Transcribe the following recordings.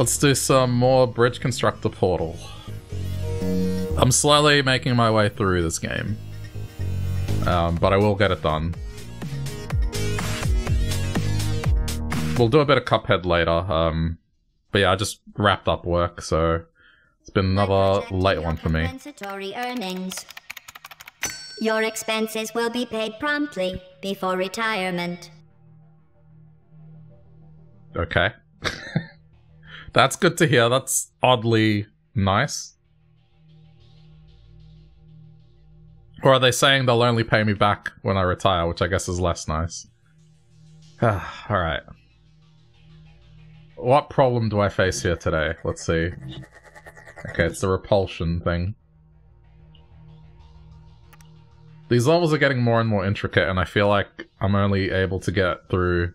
Let's do some more Bridge Constructor Portal. I'm slowly making my way through this game. But I will get it done. We'll do a bit of Cuphead later, but yeah, I just wrapped up work, so it's been another late one for me. Compensatory earnings. Your expenses will be paid promptly before retirement. Okay. That's good to hear. That's oddly nice. Or are they saying they'll only pay me back when I retire, which I guess is less nice. Alright. What problem do I face here today? Let's see. Okay, it's the repulsion thing. These levels are getting more and more intricate, and I feel like I'm only able to get through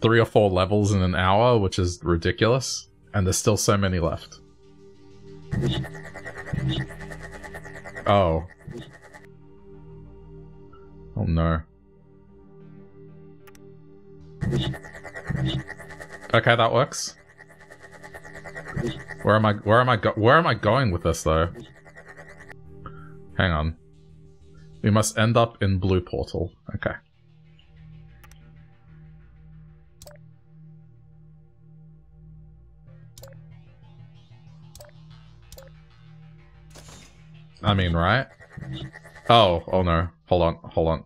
3 or 4 levels in an hour, which is ridiculous. And there's still so many left. Oh. Oh no. Okay, that works. Where am I going with this though? Hang on. We must end up in Blue Portal. Okay. I mean, right? Oh, oh no. Hold on, hold on.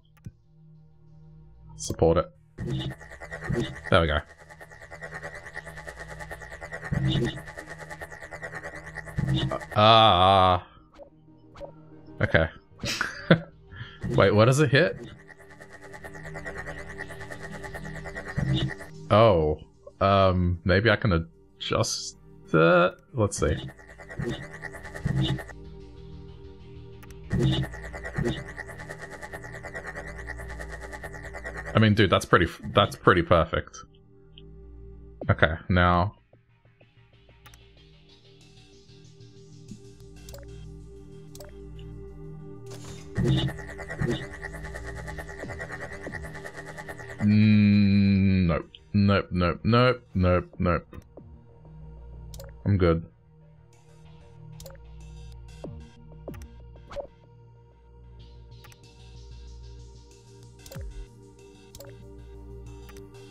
Support it. There we go. Ah. Okay. Wait, what does it hit? Oh. Maybe I can adjust that? Let's see. I mean, dude, that's pretty perfect. Okay, now... Nope. Nope, nope, nope, nope, nope. I'm good.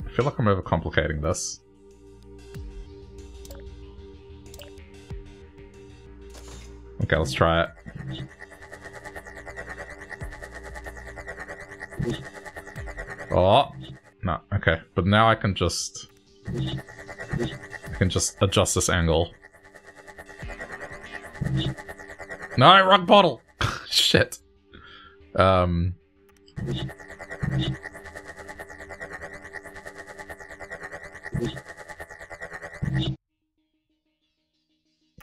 I feel like I'm overcomplicating this. Okay, let's try it. Oh, no, okay. But now I can just adjust this angle. No, wrong bottle! Shit.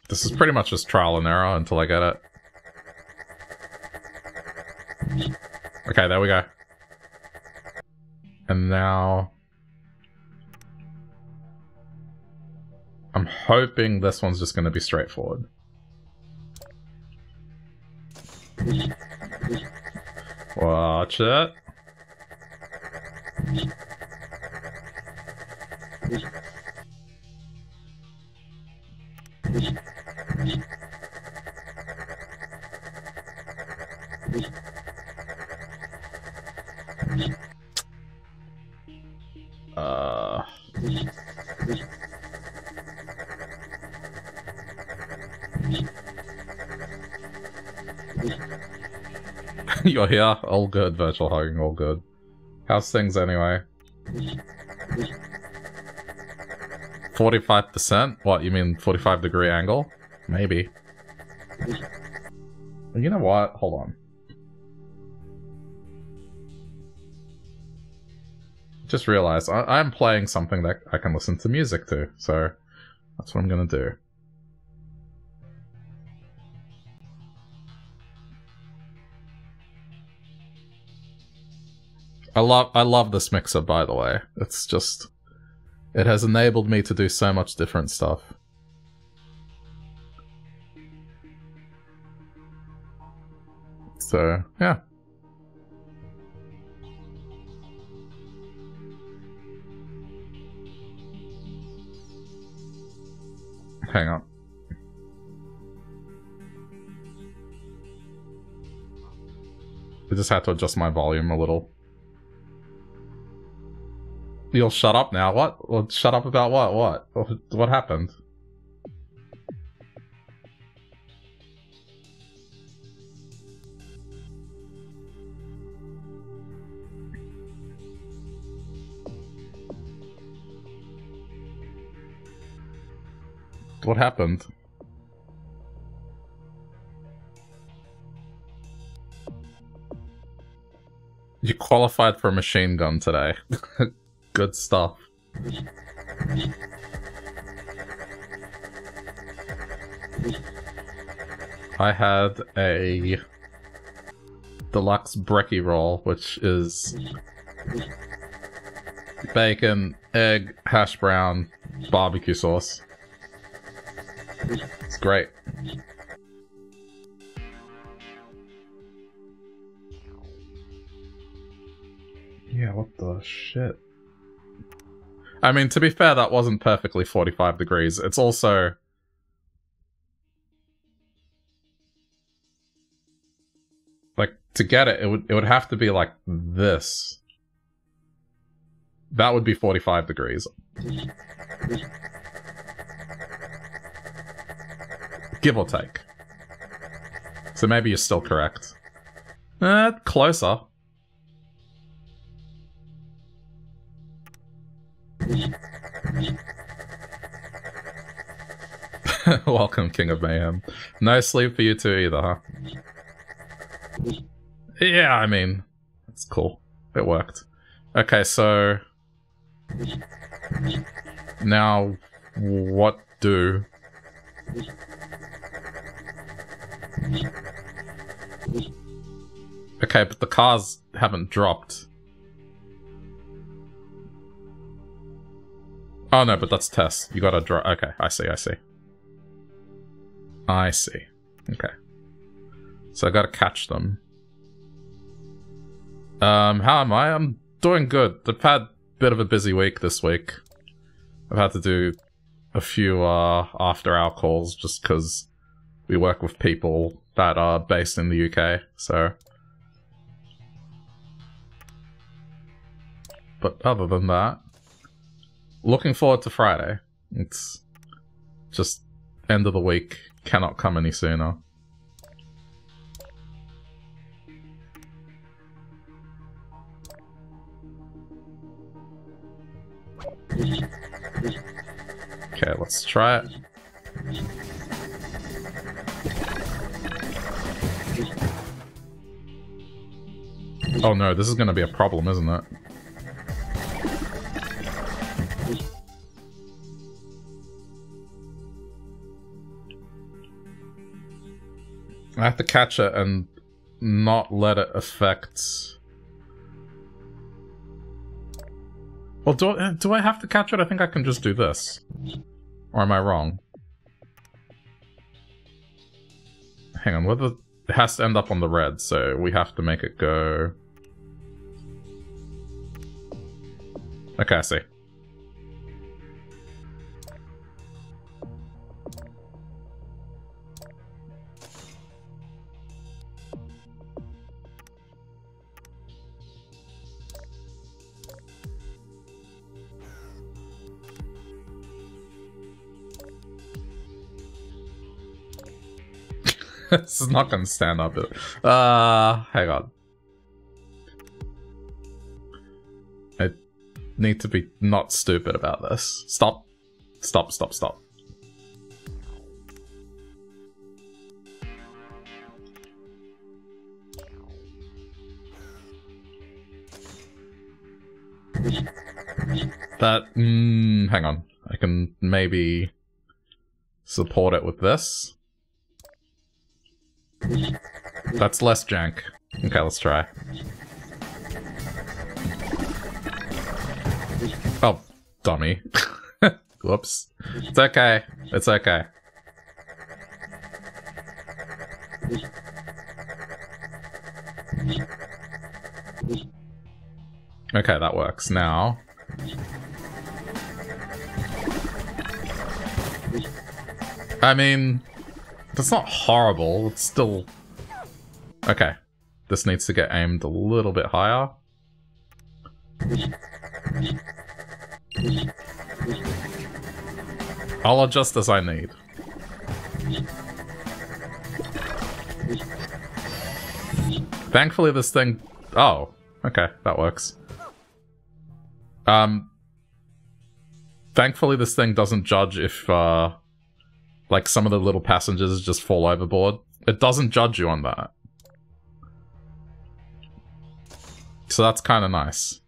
This is pretty much just trial and error until I get it. Okay, there we go. And now... I'm hoping this one's just gonna be straightforward. Watch it. You're here? All good, virtual hugging, all good. How's things anyway? 45%? What, you mean 45-degree angle? Maybe. You know what? Hold on. Just realized I'm playing something that I can listen to music to, so that's what I'm gonna do. I love this mixer, by the way. It's just... it has enabled me to do so much different stuff. So, yeah. Hang on. I just had to adjust my volume a little. You'll shut up now? What? Well, shut up about what? What? What happened? What happened? You qualified for a machine gun today. Good stuff. I had a deluxe brekkie roll, which is bacon, egg, hash brown, barbecue sauce. It's great. Yeah, what the shit? I mean, to be fair, that wasn't perfectly 45 degrees. It's also... like, to get it, it would have to be like this. That would be 45 degrees. Give or take. So maybe you're still correct. Closer. Welcome, King of Mayhem. No sleep for you two either, huh? Yeah, I mean, that's cool. It worked. Okay, so... now, what do... okay, but the cars haven't dropped. Oh no, but that's test. You gotta draw. Okay, I see. Okay. So I gotta catch them. How am I? I'm doing good. I've had a bit of a busy week this week. I've had to do a few after-hour calls just because we work with people that are based in the UK, so... but other than that, looking forward to Friday. It's just end of the week, cannot come any sooner. Okay, let's try it. Oh no, this is going to be a problem, isn't it? I have to catch it and not let it affect... well, do I have to catch it? I think I can just do this. Or am I wrong? Hang on, whether it has to end up on the red, so we have to make it go... okay, I see. This is not gonna stand up. Hang on. I need to be not stupid about this. Stop. That, hang on. I can maybe support it with this. That's less jank. Okay, let's try. Oh, dummy. Whoops. It's okay. It's okay. Okay, that works. Now... I mean, that's not horrible. It's still... Okay. This needs to get aimed a little bit higher. I'll adjust as I need. Thankfully this thing... Oh, okay, that works. Thankfully this thing doesn't judge if, like, some of the little passengers just fall overboard. It doesn't judge you on that. So that's kind of nice.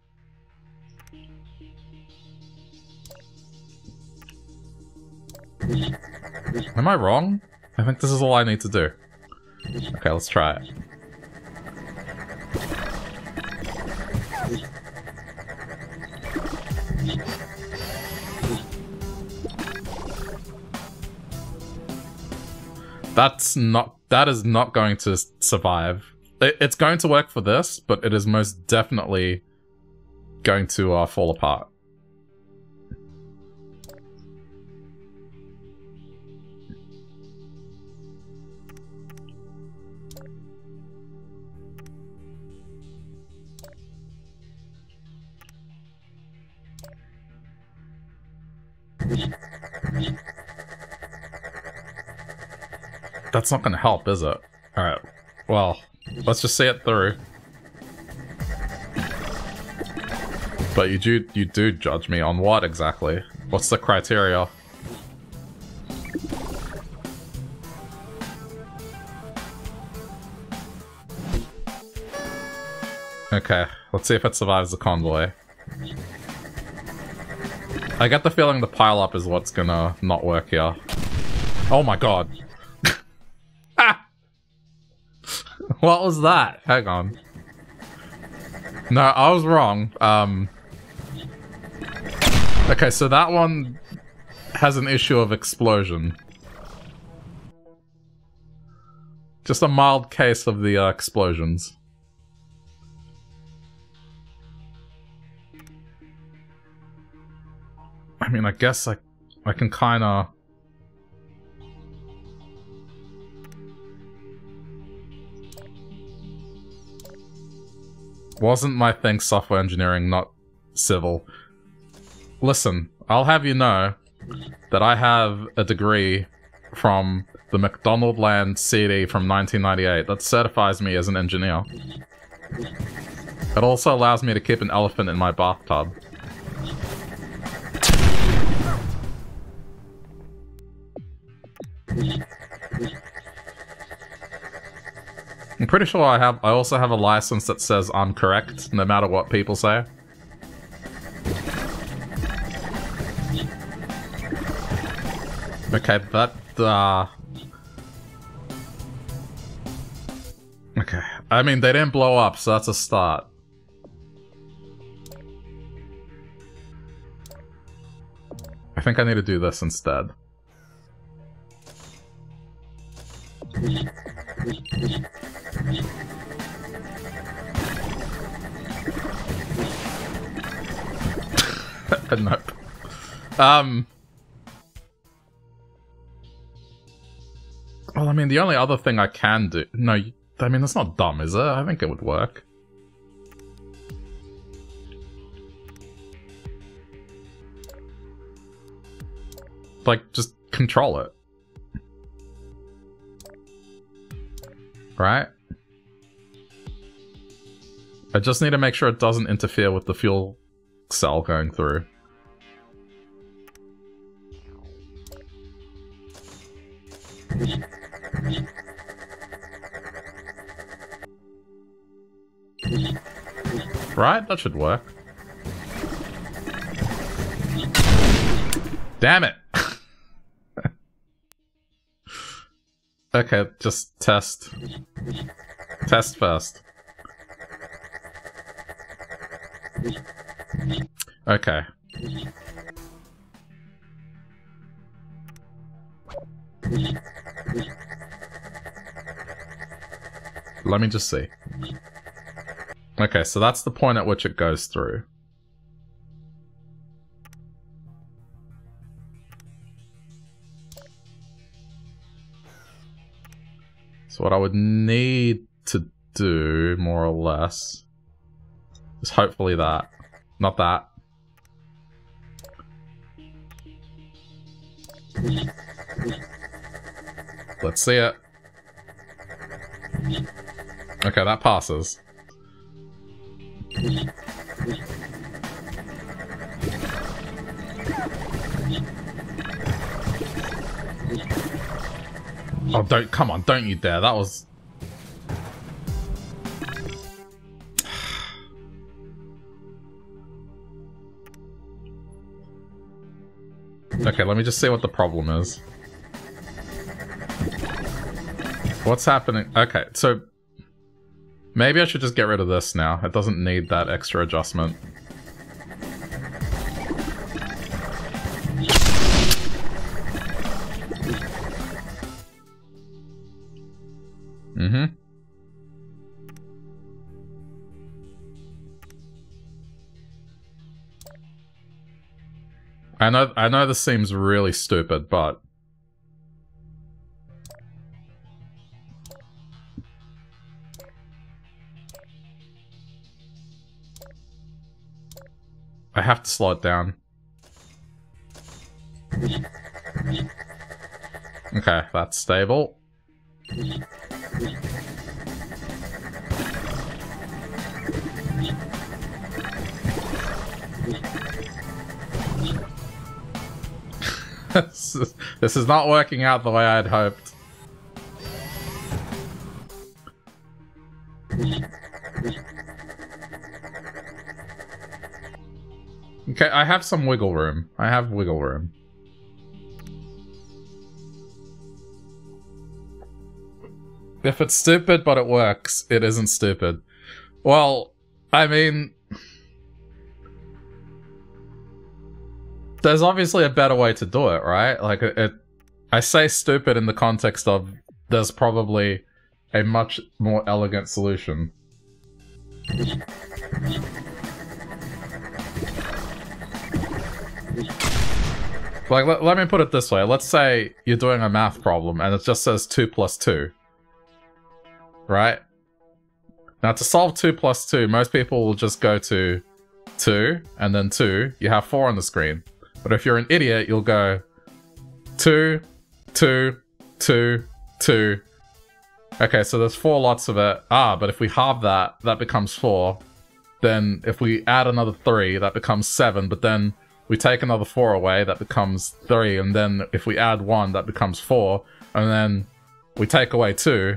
Am I wrong? I think this is all I need to do. Okay, let's try it. That's not... That is not going to survive. It's going to work for this, but it is most definitely going to fall apart. That's not going to help, is it? Alright, well, let's just see it through. But you do judge me on what exactly? What's the criteria? Okay, let's see if it survives the convoy. I get the feeling the pile-up is what's gonna not work here. Oh my god. Ah! What was that? Hang on. No, I was wrong. Okay, so that one has an issue of explosion. Just a mild case of the explosions. I mean, I guess I can kind of... Wasn't my thing software engineering, not civil. Listen, I'll have you know that I have a degree from the McDonaldland CD from 1998 that certifies me as an engineer. It also allows me to keep an elephant in my bathtub. I'm pretty sure I also have a license that says I'm correct, no matter what people say. Okay, that, Okay, I mean, they didn't blow up, so that's a start. I think I need to do this instead. Nope. Well, I mean, the only other thing I can do... No, I mean, that's not dumb, is it? I think it would work. Like, just control it. Right? I just need to make sure it doesn't interfere with the fuel cell going through. Right? That should work. Damn it! Okay, just test. Test first. Okay. Let me just see. Okay, so that's the point at which it goes through. So what I would need to do, more or less, is hopefully that. Not that. Let's see it. Okay, that passes. Oh, don't, come on, don't you dare. That was... Okay, let me just see what the problem is. What's happening? Okay, so... Maybe I should just get rid of this now. It doesn't need that extra adjustment. Mm-hmm. I know this seems really stupid, but... I have to slow it down. Okay, that's stable. This is not working out the way I had hoped. Okay, I have some wiggle room. I have wiggle room. If it's stupid but it works, it isn't stupid. Well, I mean... There's obviously a better way to do it, right? Like, I say stupid in the context of there's probably a much more elegant solution. Like, let me put it this way. Let's say you're doing a math problem and it just says 2 + 2. Right? Now, to solve 2 + 2, most people will just go to 2 and then 2. You have 4 on the screen. But if you're an idiot, you'll go 2, 2, 2, 2. Okay, so there's 4 lots of it. Ah, but if we halve that, that becomes 4. Then if we add another 3, that becomes 7. But then... we take another 4 away, that becomes 3, and then if we add 1, that becomes 4, and then we take away 2,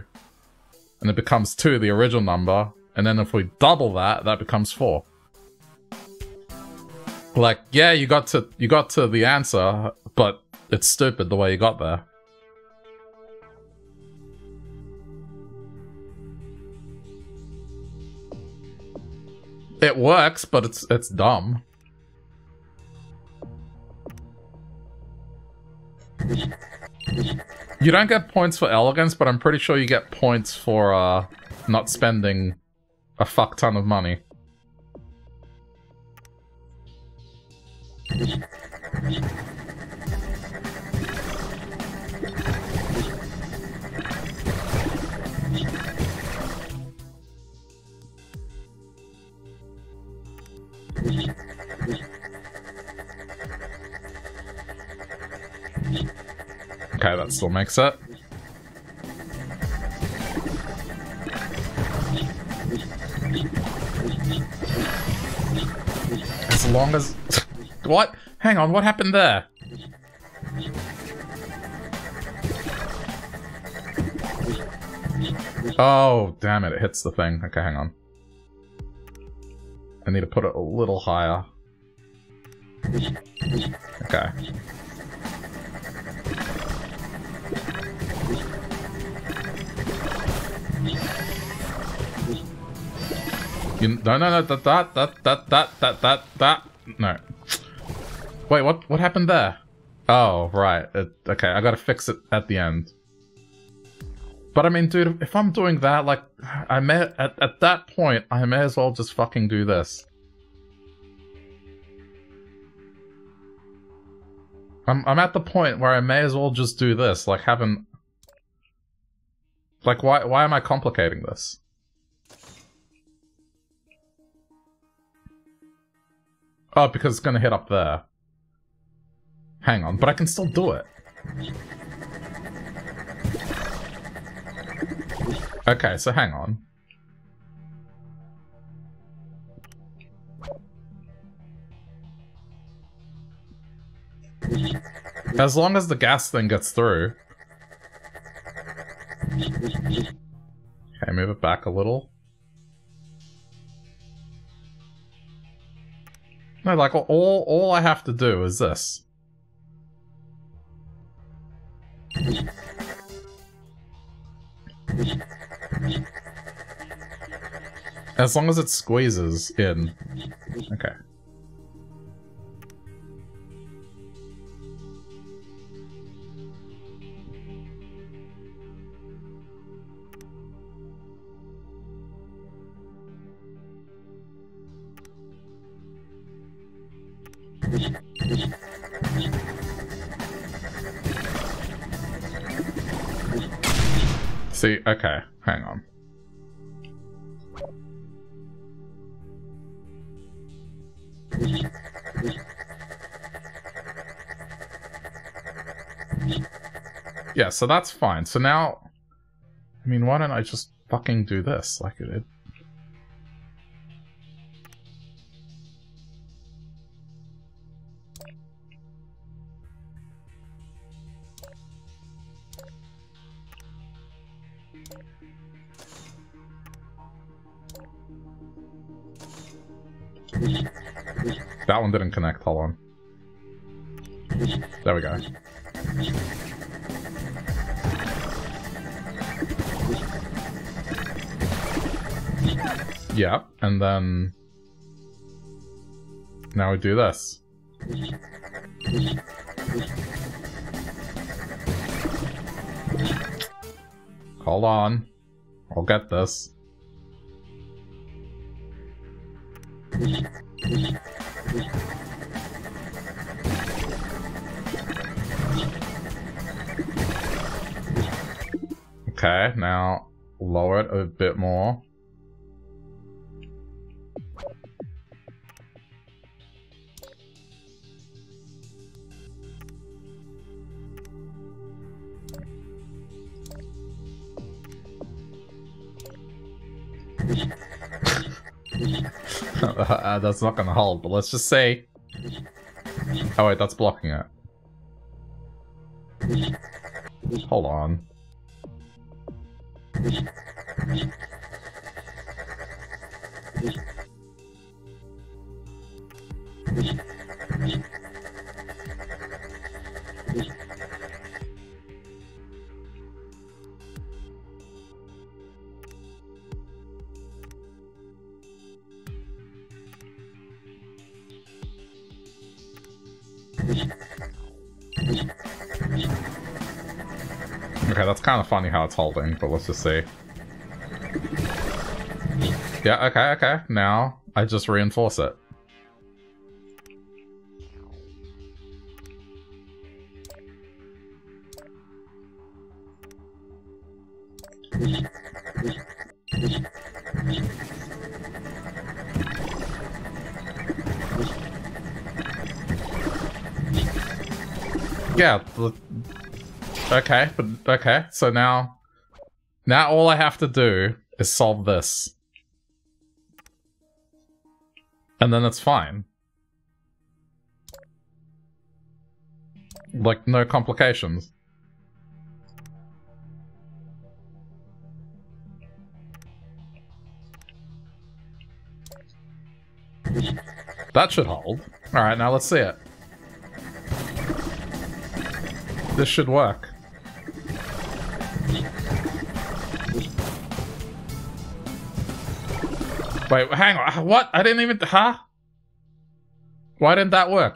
and it becomes 2, the original number, and then if we double that, that becomes 4. Like, yeah, you got to the answer, but it's stupid the way you got there. It works, but it's dumb. You don't get points for elegance, but I'm pretty sure you get points for, not spending a fuck ton of money. Okay, that still makes it. As long as... What? Hang on, what happened there? Oh, damn it, it hits the thing. Okay, hang on. I need to put it a little higher. Okay. No, that, no. Wait, what happened there? Oh, right. Okay, I gotta fix it at the end. But I mean, dude, if I'm doing that, like, at that point, I may as well just fucking do this. I'm at the point where I may as well just do this, like, having... Like, why am I complicating this? Oh, because it's going to hit up there. Hang on, but I can still do it. Okay, so hang on. As long as the gas thing gets through. Okay, move it back a little. No, like, all I have to do is this. As long as it squeezes in. Okay. See, okay, hang on. Yeah, so that's fine. So now, I mean, why don't I just fucking do this like I did? That one didn't connect, hold on. There we go. Yeah, and then... now we do this. Hold on. I'll get this. Okay, now lower it a bit more. That's not gonna hold, but let's just say... oh wait, that's blocking it. Hold on. Okay, that's kind of funny how it's holding, but let's just see. Yeah, okay, okay. Now, I just reinforce it. Yeah, okay, but okay, so now all I have to do is solve this. And then it's fine. Like, no complications. That should hold. Alright, now let's see it. This should work. Wait, hang on, what? I didn't even, huh? Why didn't that work?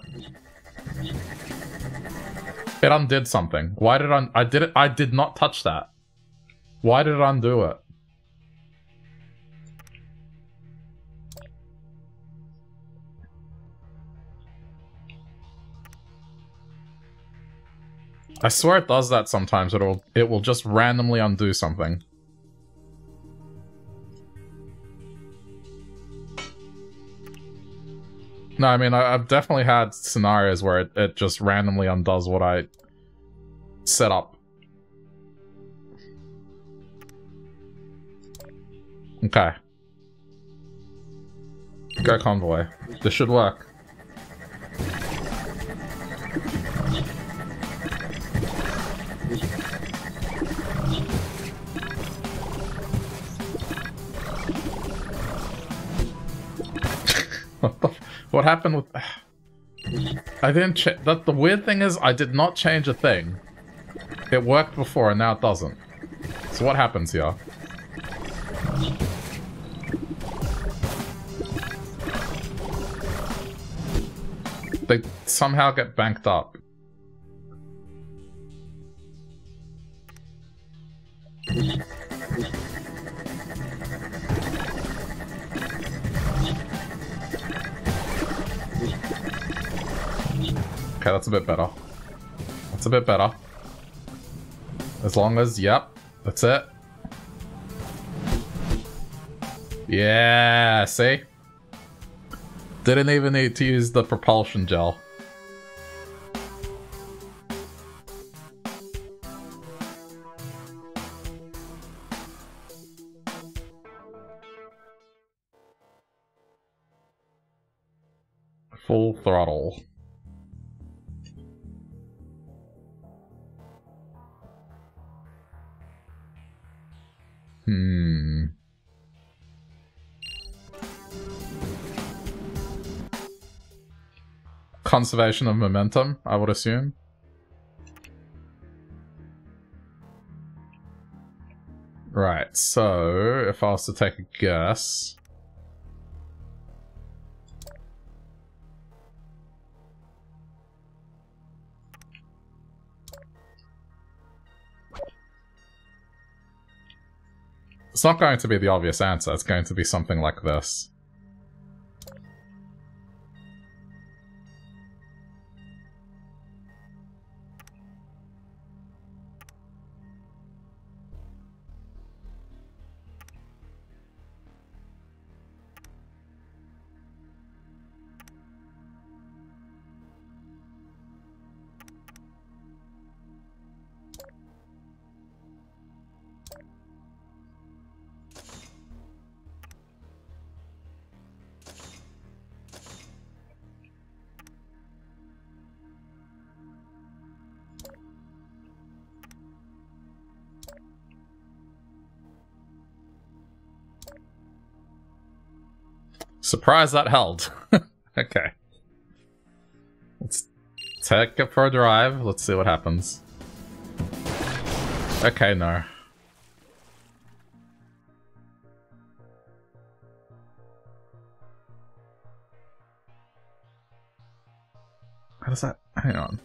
It undid something. Why did I did not touch that. Why did it undo it? I swear it does that sometimes, it will just randomly undo something. No, I mean, I've definitely had scenarios where it just randomly undoes what I set up. Okay. Go convoy. This should work. What happened with... I didn't check... The weird thing is, I did not change a thing. It worked before, and now it doesn't. So what happens here? They somehow get banked up. Okay, that's a bit better. That's a bit better. As long as, yep, that's it. Yeah, see? Didn't even need to use the propulsion gel. Full throttle. Conservation of momentum, I would assume. Right, so if I was to take a guess... It's not going to be the obvious answer, it's going to be something like this. Surprise, that held. Okay. Let's take it for a drive. Let's see what happens. Okay, no. How does that... Hang on.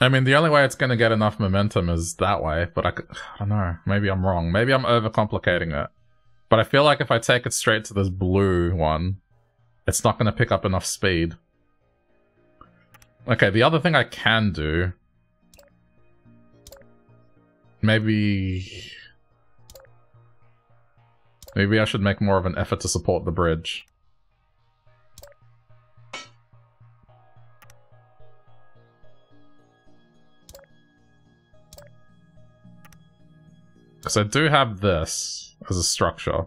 I mean, the only way it's going to get enough momentum is that way, but I don't know. Maybe I'm wrong. Maybe I'm overcomplicating it. But I feel like if I take it straight to this blue one, it's not going to pick up enough speed. Okay, the other thing I can do... Maybe I should make more of an effort to support the bridge. Because I do have this as a structure.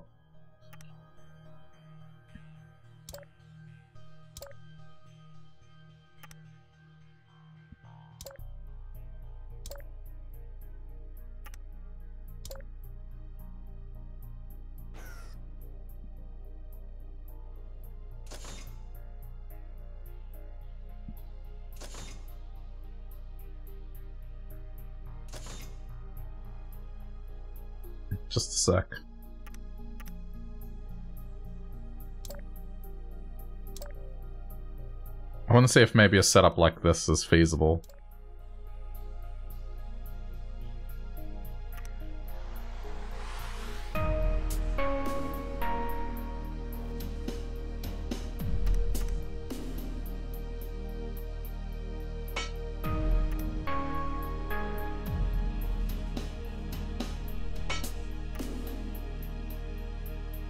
Just a sec. I want to see if maybe a setup like this is feasible.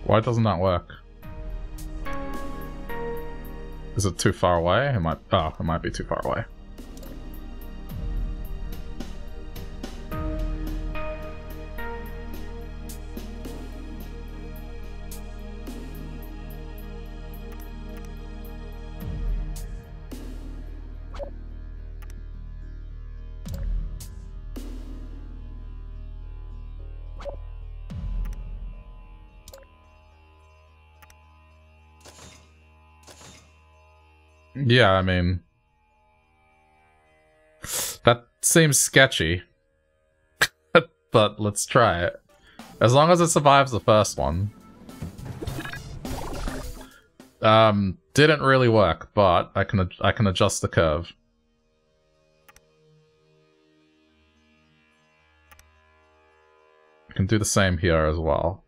Why doesn't that work? Is it too far away? It might... oh, it might be too far away. Yeah, I mean, that seems sketchy, but let's try it. As long as it survives the first one. Didn't really work, but I can adjust the curve. I can do the same here as well.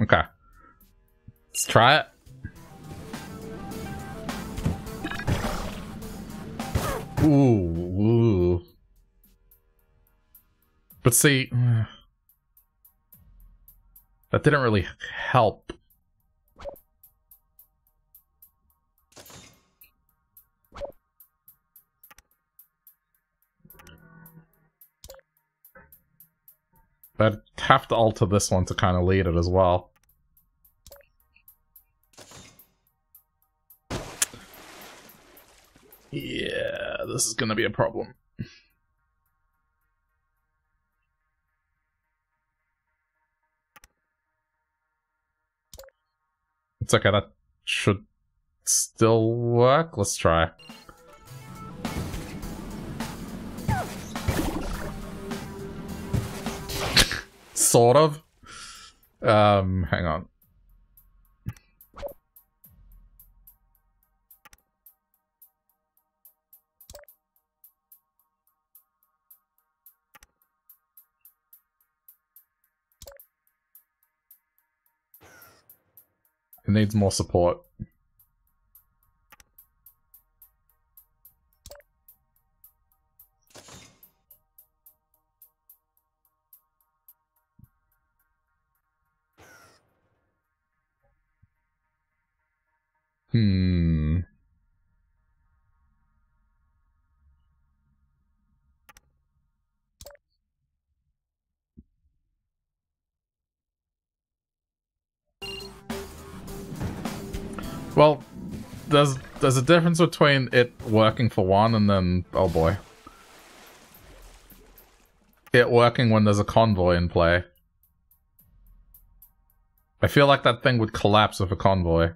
Okay. Let's try it. Ooh, ooh. But see, that didn't really help. I'd have to alter this one to kind of lead it as well. Yeah, this is gonna be a problem. It's okay, that should still work. Let's try. Sort of. Hang on. It needs more support. Well, there's a difference between it working for one and then, oh boy, it working when there's a convoy in play. I feel like that thing would collapse with a convoy.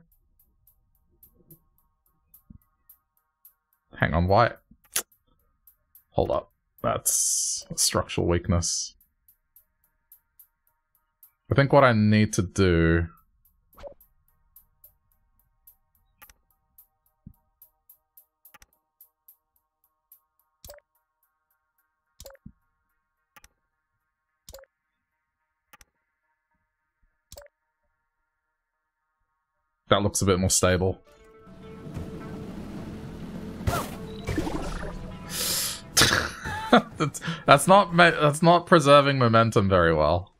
Hang on, why? Hold up. That's a structural weakness. I think what I need to do... that looks a bit more stable. that's not preserving momentum very well.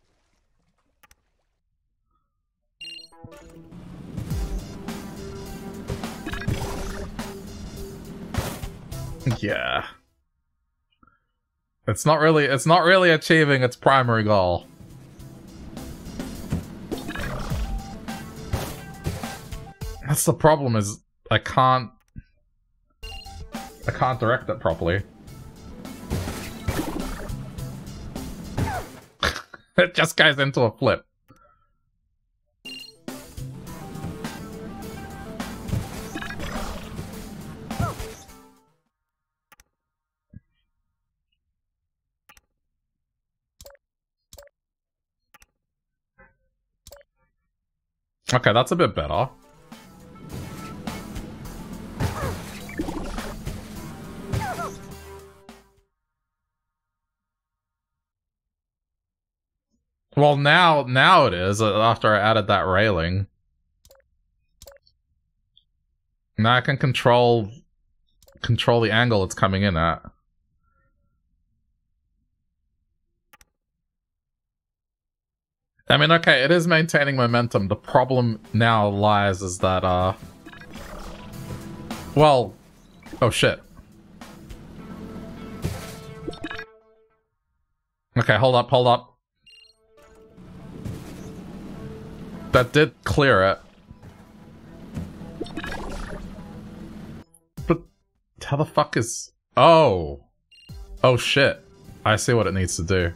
Yeah. It's not really achieving its primary goal. That's the problem, is I can't direct it properly. It just goes into a flip. Okay, that's a bit better. Well, now it is, after I added that railing. Now I can control the angle it's coming in at. I mean, okay, it is maintaining momentum. The problem now lies is that, well... Oh, shit. Okay, hold up, hold up. That did clear it. But how the fuck is... Oh! Oh, shit. I see what it needs to do.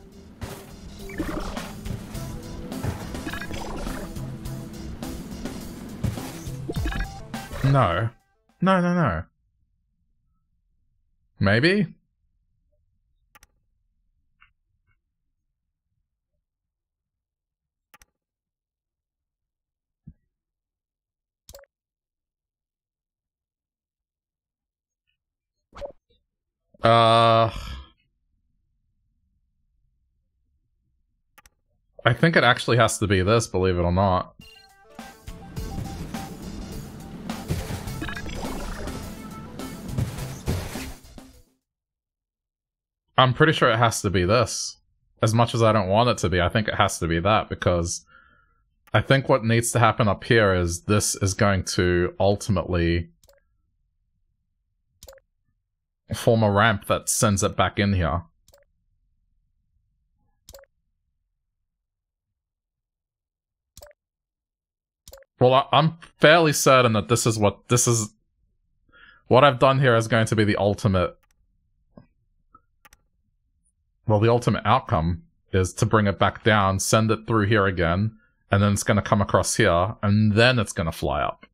No. No, no, no. Maybe? I think it actually has to be this, believe it or not. I'm pretty sure it has to be this. As much as I don't want it to be, I think it has to be that, because I think what needs to happen up here is this is going to ultimately form a ramp that sends it back in here. Well, I'm fairly certain that this is what what I've done here is going to be the ultimate. Well, the ultimate outcome is to bring it back down, send it through here again, and then it's going to come across here, and then it's going to fly up.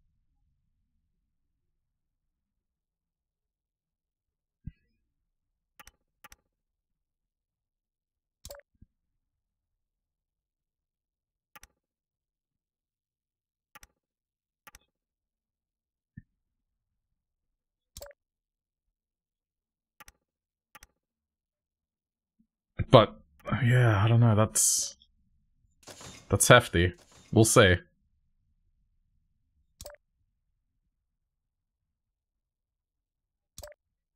But, yeah, I don't know, that's hefty. We'll see.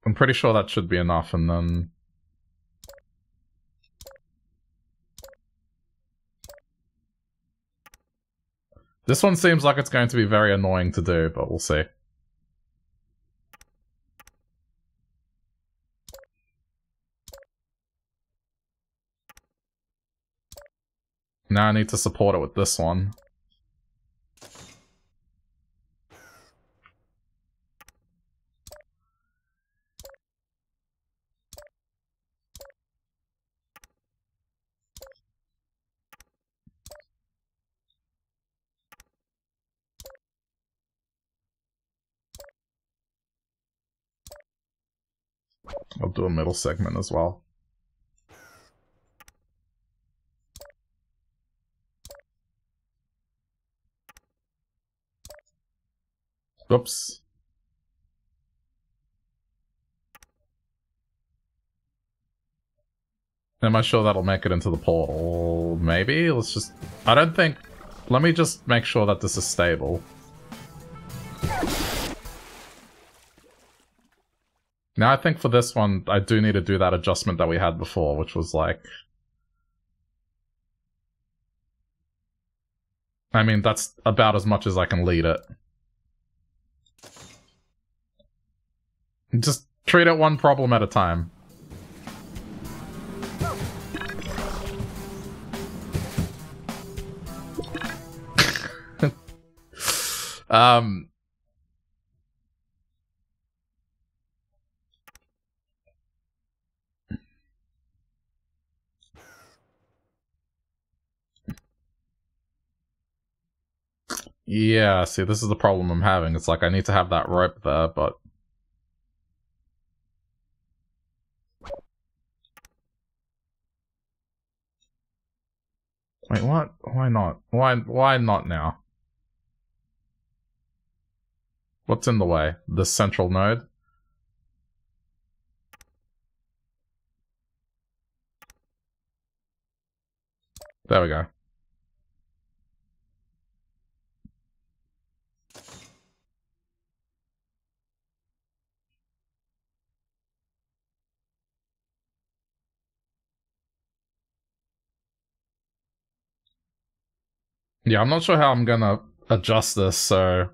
I'm pretty sure that should be enough, and then... This one seems like it's going to be very annoying to do, but we'll see. Now I need to support it with this one. I'll do a middle segment as well. Oops. Am I sure that'll make it into the portal? Maybe? Let's just... I don't think... Let me just make sure that this is stable. Now I think for this one, I do need to do that adjustment that we had before, which was like... I mean, that's about as much as I can lead it. Just treat it one problem at a time. Yeah, see, this is the problem I'm having. It's like I need to have that rope there, but... Wait, what? Why not? Why not now? What's in the way? The central node? There we go. Yeah, I'm not sure how I'm gonna adjust this, so...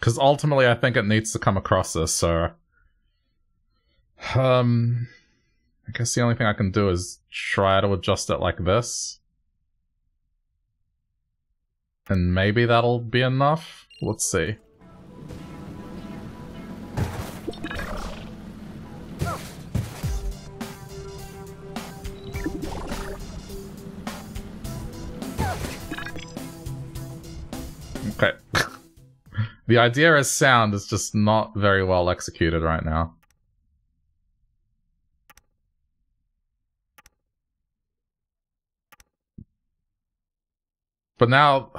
Because ultimately I think it needs to come across this, so... I guess the only thing I can do is try to adjust it like this. And maybe that'll be enough? Let's see. Okay. The idea is sound, is just not very well executed right now. But now,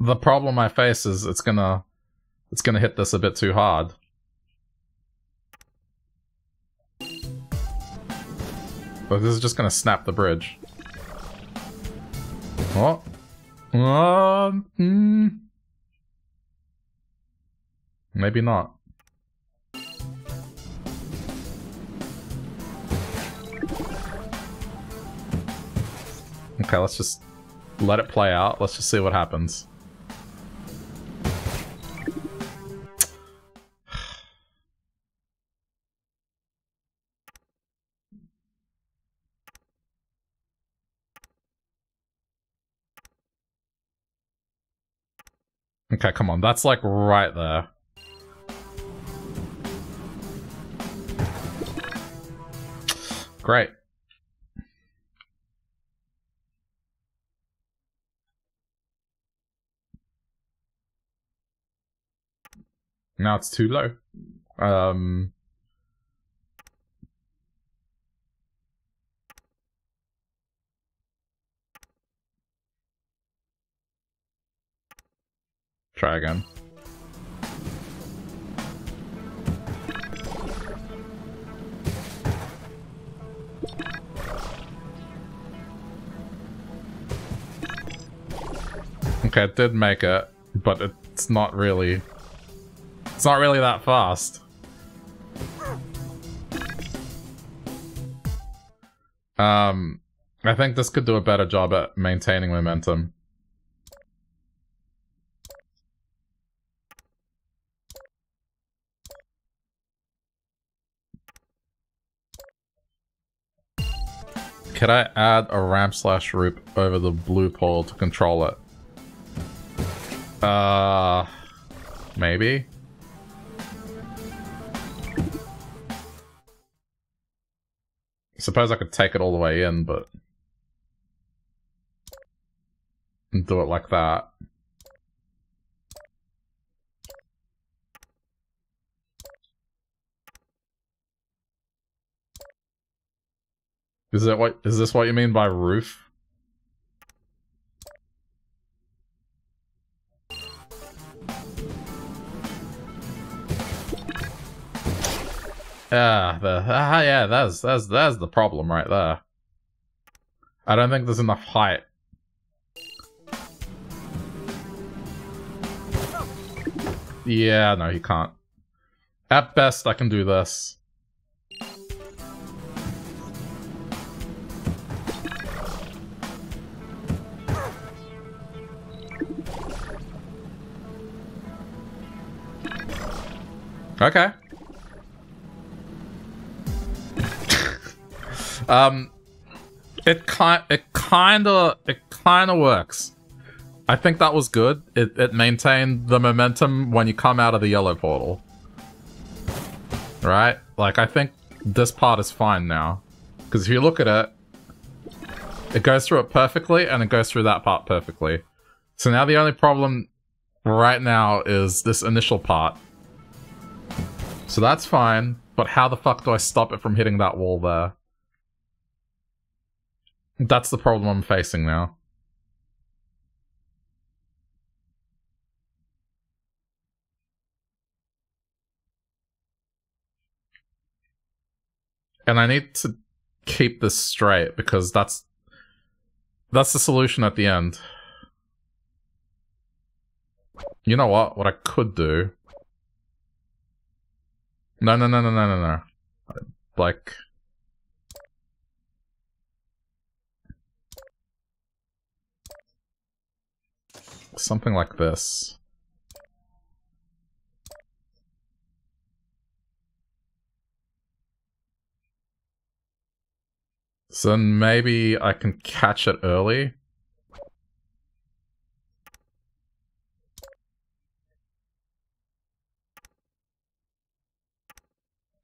the problem I face is it's gonna hit this a bit too hard. But this is just gonna snap the bridge. Oh. Maybe not. Okay, let's just... let it play out. Let's just see what happens. Okay, come on. That's like right there. Great. Now it's too low. Try again. Okay, it did make it, but it's not really... it's not really that fast. I think this could do a better job at maintaining momentum. Could I add a ramp slash rope over the blue pole to control it? Maybe? Suppose I could take it all the way in, but... and do it like that. Is this what you mean by roof? Yeah, that's the problem right there. I don't think there's enough height. Yeah, no, you can't. At best, I can do this. Okay. It kinda works. I think that was good. It maintained the momentum when you come out of the yellow portal. Right? Like, I think this part is fine now. Because if you look at it, it goes through it perfectly, and it goes through that part perfectly. So now the only problem right now is this initial part. So that's fine, but how the fuck do I stop it from hitting that wall there? That's the problem I'm facing now. And I need to keep this straight because that's the solution at the end. You know what? What I could do... No. Like... something like this. So then maybe I can catch it early.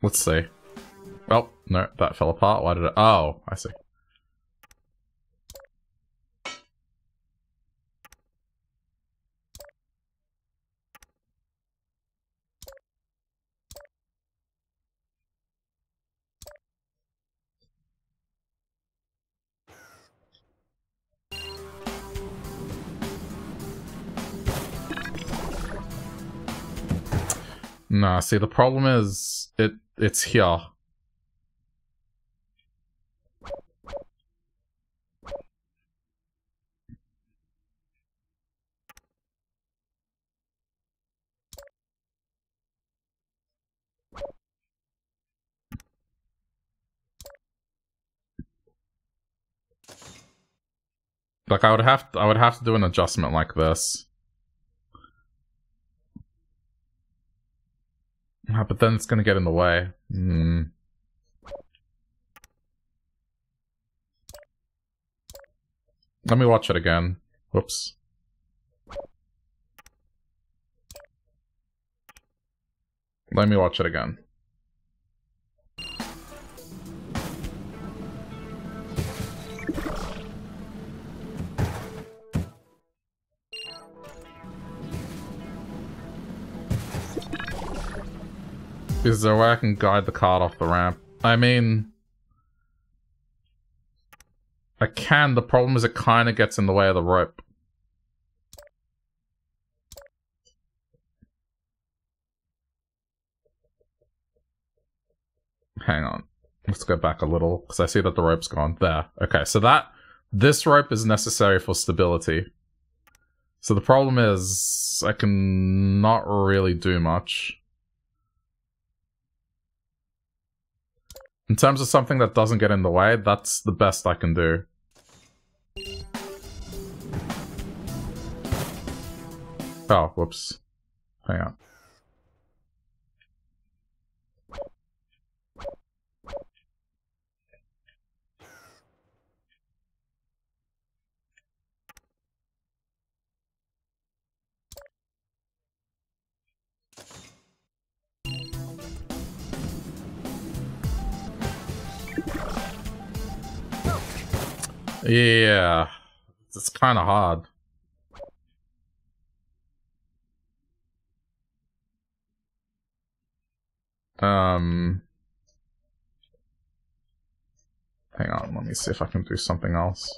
Let's see. Well, no, that fell apart. Why did it? Oh, I see. Nah, see, the problem is, it's here. Like, I would have to do an adjustment like this. But then it's gonna get in the way. Let me watch it again. Whoops. Let me watch it again. Is there a way I can guide the cart off the ramp? I mean... I can, the problem is it kind of gets in the way of the rope. Hang on. Let's go back a little, because I see that the rope's gone. There. Okay, so this rope is necessary for stability. So the problem is... I can not really do much. In terms of something that doesn't get in the way, that's the best I can do. Oh, whoops. Hang on. Yeah, it's kind of hard. Hang on, let me see if I can do something else.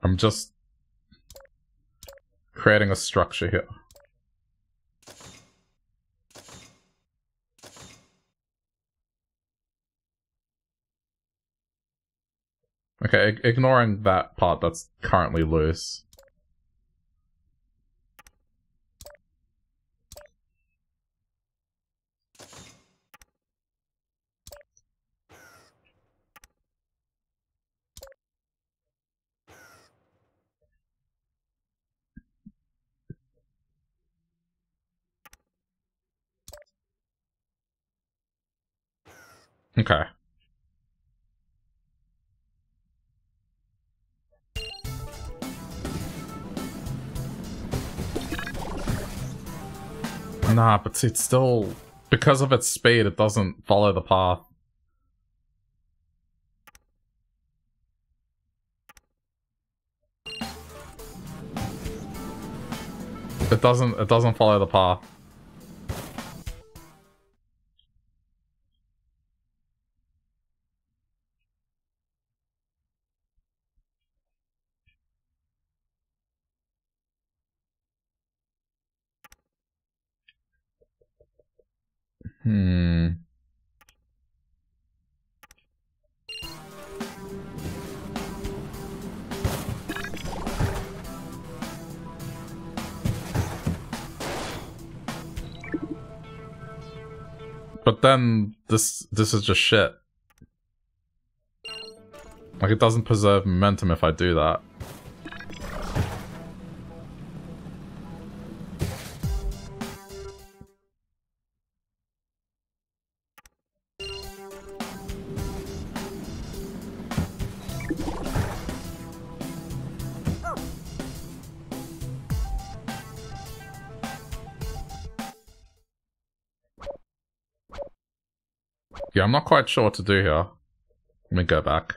I'm just creating a structure here. Okay, ignoring that part that's currently loose. Okay. Nah, but see, it's still... because of its speed, it doesn't follow the path. It doesn't follow the path. But then this is just shit. Like, it doesn't preserve momentum if I do that. Yeah, I'm not quite sure what to do here. Let me go back.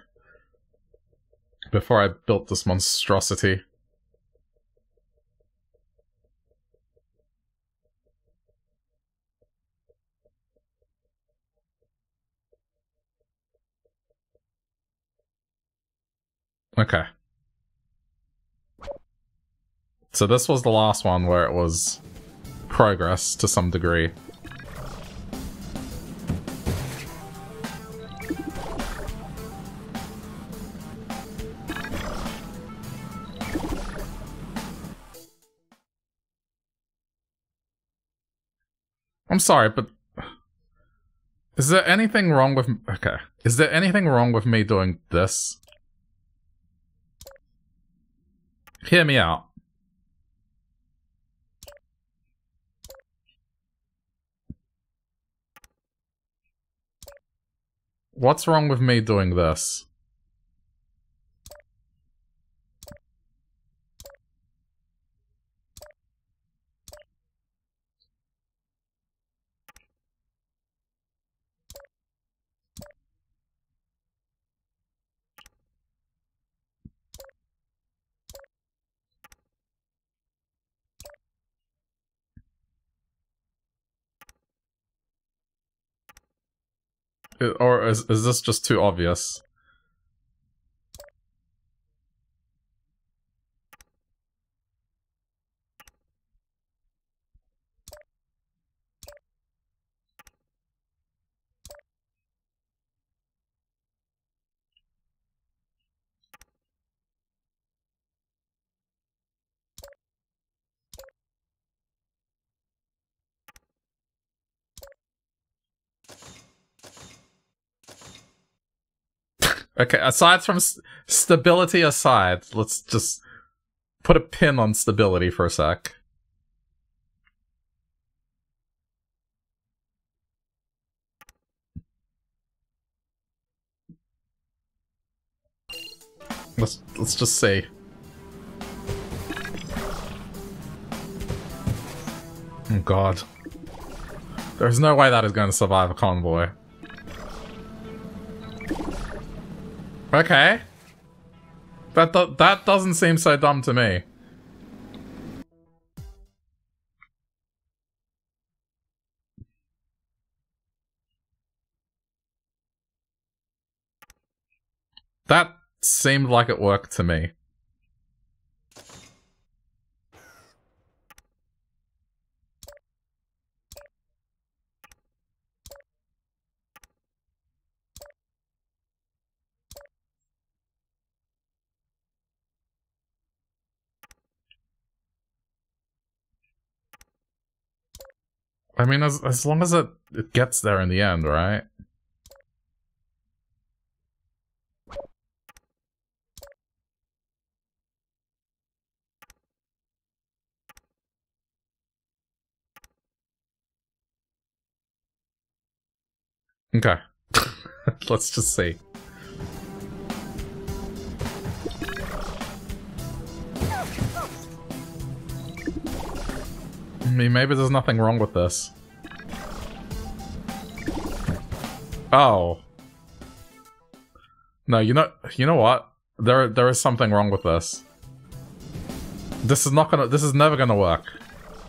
Before I built this monstrosity. Okay. So this was the last one where it was progress to some degree. I'm sorry, but is there anything wrong with... Okay. Is there anything wrong with me doing this? Hear me out. What's wrong with me doing this? Or is this just too obvious? Okay, aside from stability aside, let's just put a pin on stability for a sec. Let's just see. Oh god. There's no way that is going to survive a convoy. Okay. That doesn't seem so dumb to me. That seemed like it worked to me. I mean, as long as it gets there in the end, right? Okay. Let's just see. I mean, maybe there's nothing wrong with this. Oh. No, you know what? There is something wrong with this. This is never gonna work.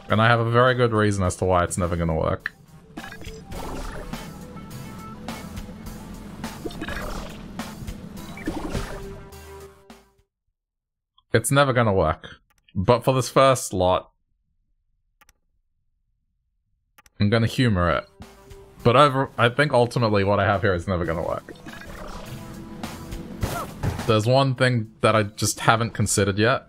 And I have a very good reason as to why it's never gonna work. It's never gonna work. But for this first lot, I'm gonna humor it. But I think ultimately what I have here is never gonna work. There's one thing that I just haven't considered yet.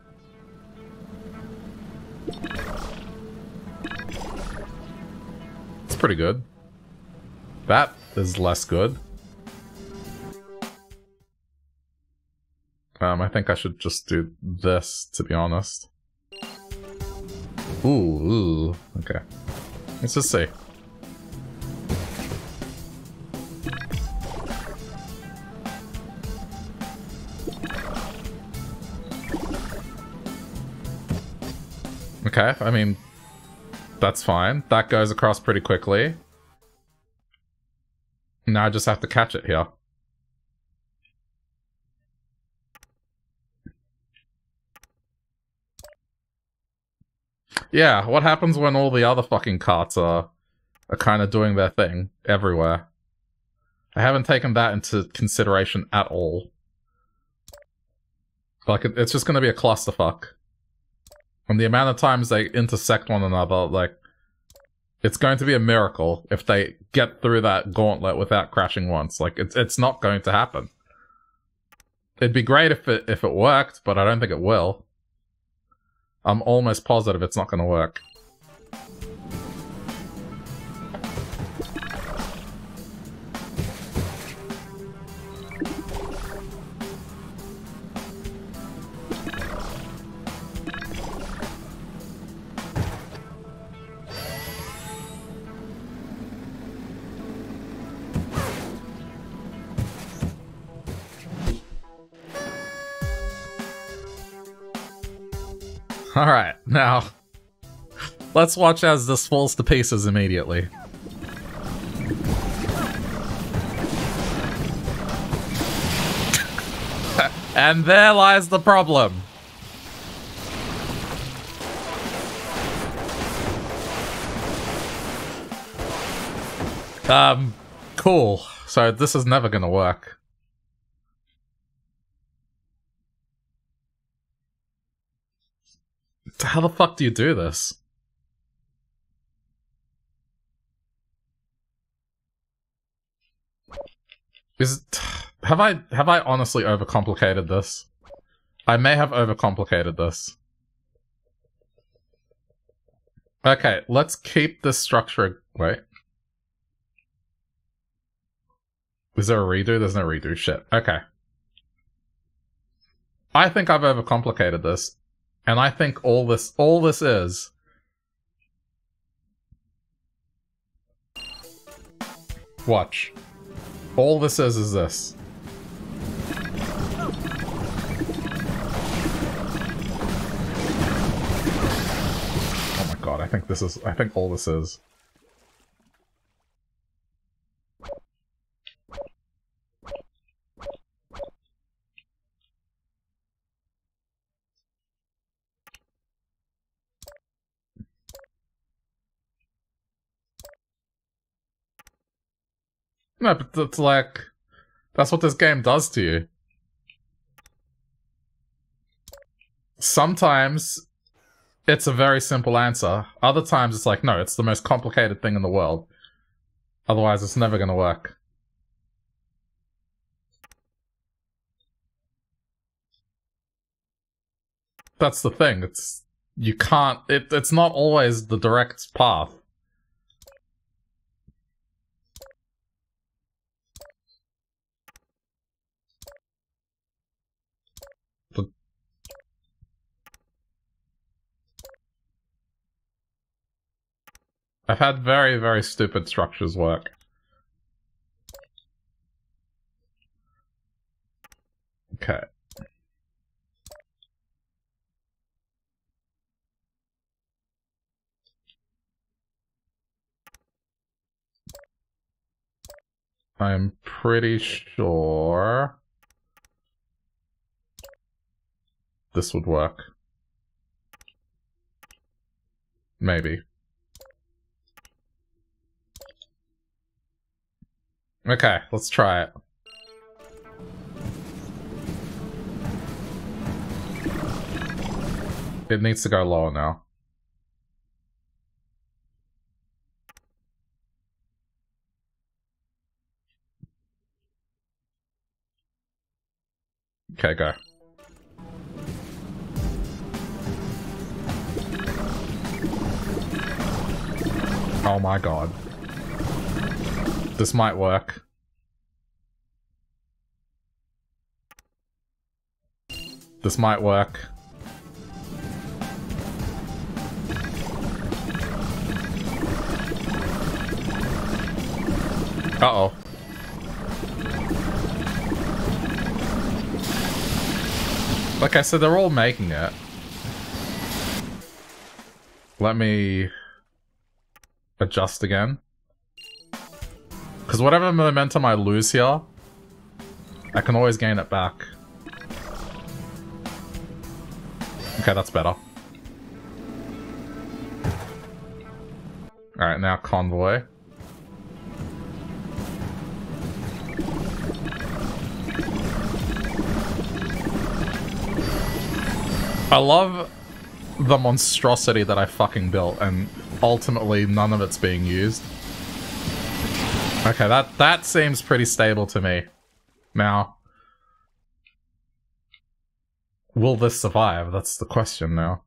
It's pretty good. That is less good. I think I should just do this, to be honest. Ooh, okay. Let's just see. Okay, I mean, that's fine. That goes across pretty quickly. Now I just have to catch it here. Yeah, what happens when all the other fucking carts are kind of doing their thing everywhere? I haven't taken that into consideration at all. Like, it's just going to be a clusterfuck. And the amount of times they intersect one another, like, it's going to be a miracle if they get through that gauntlet without crashing once. Like, it's not going to happen. It'd be great if it worked, but I don't think it will. I'm almost positive it's not going to work. Alright, now, let's watch as this falls to pieces immediately. And there lies the problem. Cool. So this is never gonna work. How the fuck do you do this? Have I honestly overcomplicated this? I may have overcomplicated this. Okay, let's keep this structure. Wait. Is there a redo? There's no redo. Shit. Okay. I think I've overcomplicated this. And I think all this is. Watch. All this is this. Oh my god, I think all this is. No, but it's like, that's what this game does to you. Sometimes it's a very simple answer. Other times it's like, no, it's the most complicated thing in the world. Otherwise it's never gonna work. That's the thing, it's not always the direct path. I've had very, very stupid structures work. Okay. I'm pretty sure this would work. Maybe. Okay, let's try it. It needs to go lower now. Okay, go. Oh my god. This might work. This might work. Uh-oh. Okay, so they're all making it. Let me adjust again. Because whatever momentum I lose here, I can always gain it back. Okay, that's better. Alright, now convoy. I love the monstrosity that I fucking built, and ultimately none of it's being used. Okay, that seems pretty stable to me. Now, will this survive? That's the question now.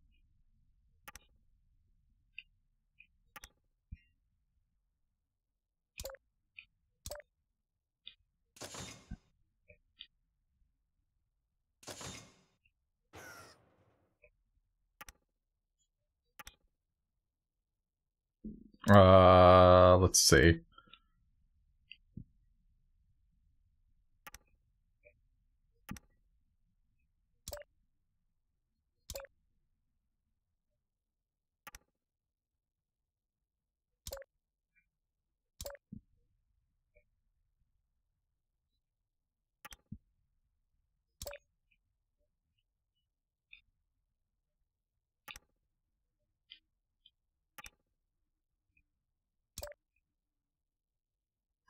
Let's see.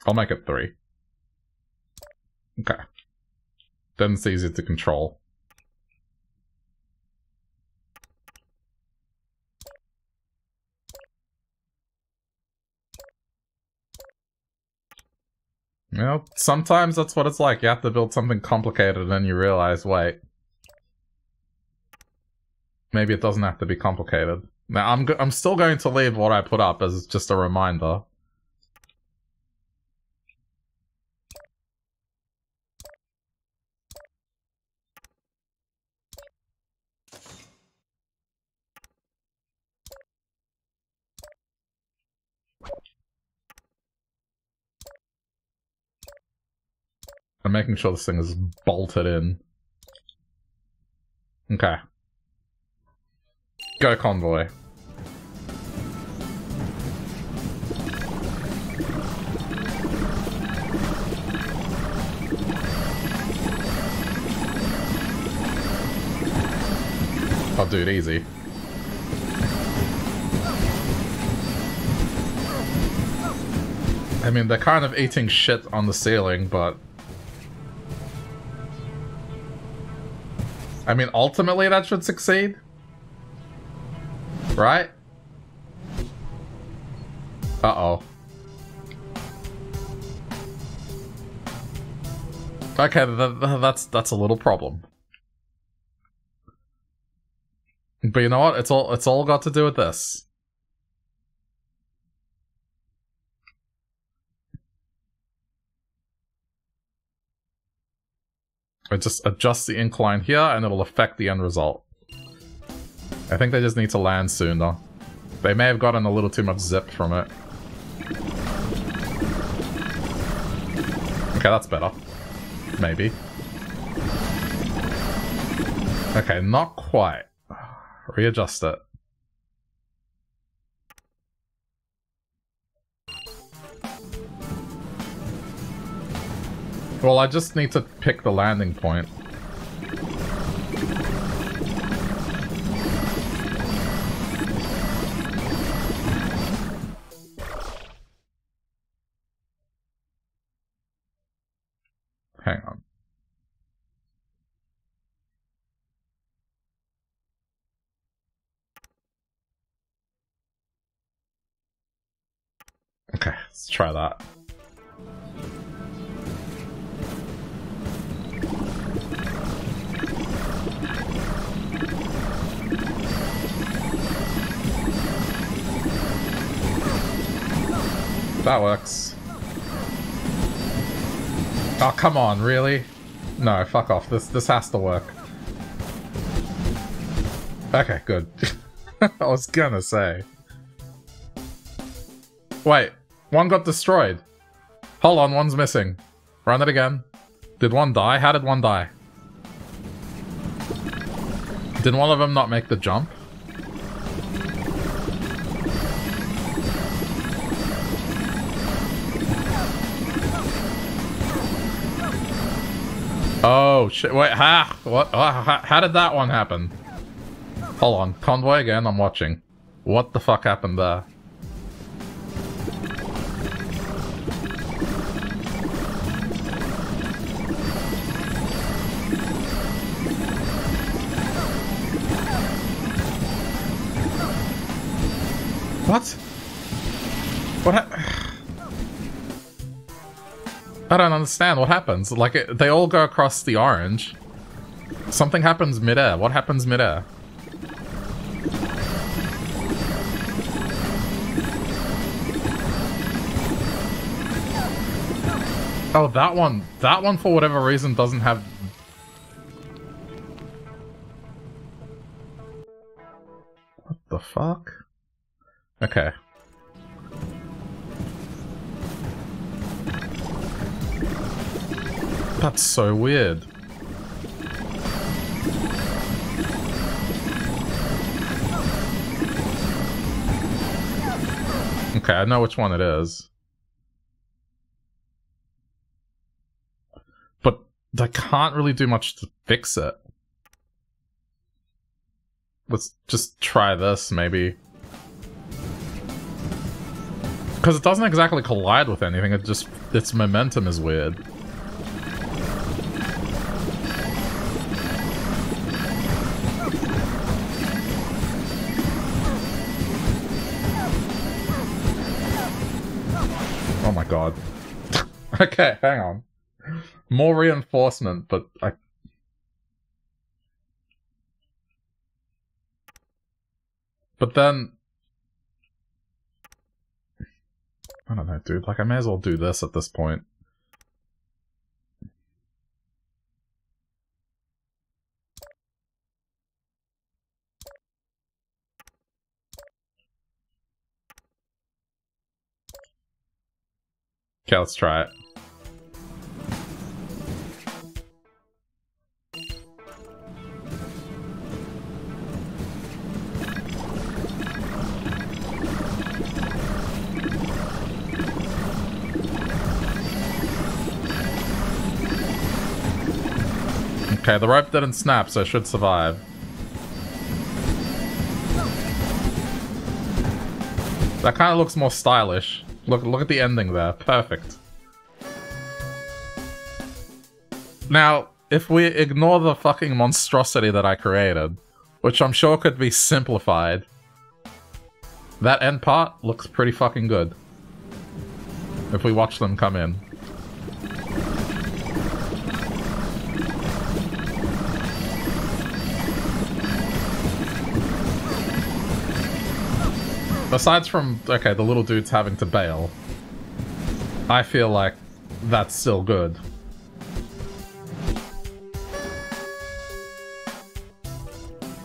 I'll make it 3. Okay. Then it's easier to control. You know, sometimes that's what it's like. You have to build something complicated and then you realize, wait. Maybe it doesn't have to be complicated. Now, I'm still going to leave what I put up as just a reminder. I'm making sure this thing is bolted in. Okay. Go convoy. Oh dude, easy. I mean, they're kind of eating shit on the ceiling, but I mean, ultimately that should succeed, right? Uh-oh. Okay, that's a little problem. But you know what? It's all got to do with this. I just adjust the incline here, and it'll affect the end result. I think they just need to land sooner. They may have gotten a little too much zip from it. Okay, that's better. Maybe. Okay, not quite. Readjust it. Well, I just need to pick the landing point. Hang on. Okay, let's try that. that works. Oh, come on, really? No, fuck off. This has to work. Okay, good. I was gonna say. Wait, one got destroyed. Hold on, one's missing. Run it again. Did one die? How did one die? Did one of them not make the jump? Oh shit, wait, ha! What? How did that one happen? Hold on, convoy again, I'm watching. What the fuck happened there? What? What I don't understand what happens. Like, they all go across the orange. Something happens midair. What happens midair? Oh, that one. That one, for whatever reason, doesn't have... What the fuck? Okay. That's so weird. Okay, I know which one it is. But I can't really do much to fix it. Let's just try this, maybe. Because it doesn't exactly collide with anything, it just... its momentum is weird. God. Okay, hang on. More reinforcement, but I... But then... I don't know, dude. Like, I may as well do this at this point. Okay, let's try it. Okay, the rope didn't snap, so I should survive. That kind of looks more stylish. Look at the ending there. Perfect. Now, if we ignore the fucking monstrosity that I created, which I'm sure could be simplified, that end part looks pretty fucking good. If we watch them come in. Aside from, okay, the little dude's having to bail, I feel like that's still good.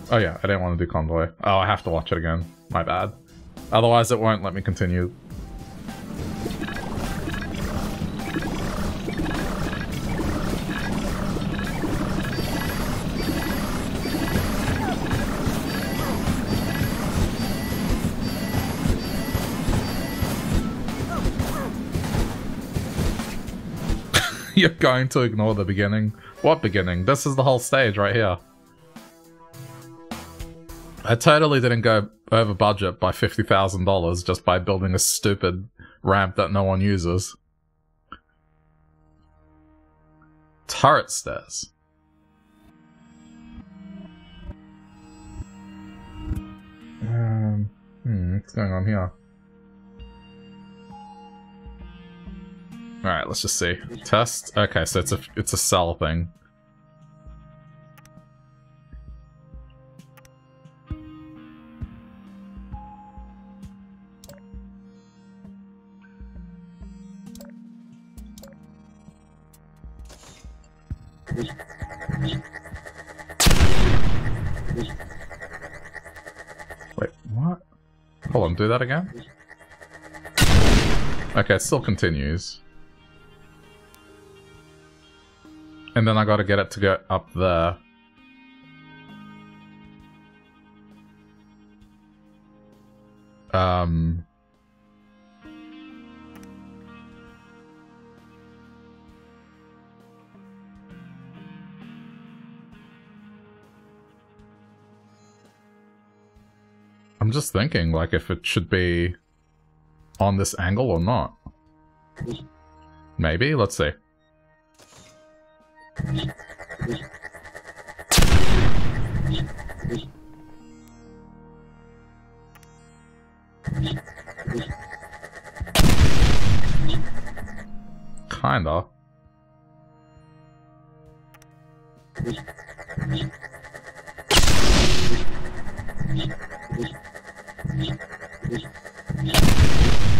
Oh yeah, I didn't want to do Convoy. Oh, I have to watch it again. My bad. Otherwise it won't let me continue. You're going to ignore the beginning? What beginning? This is the whole stage right here. I totally didn't go over budget by $50,000 just by building a stupid ramp that no one uses. Turret stairs. What's going on here? Alright, let's just see. Test. Okay, so it's a cell thing. What? Hold on, do that again? Okay, it still continues. And then I gotta get it to go up there. I'm just thinking, like, if it should be on this angle or not. Maybe? Let's see. Kinda.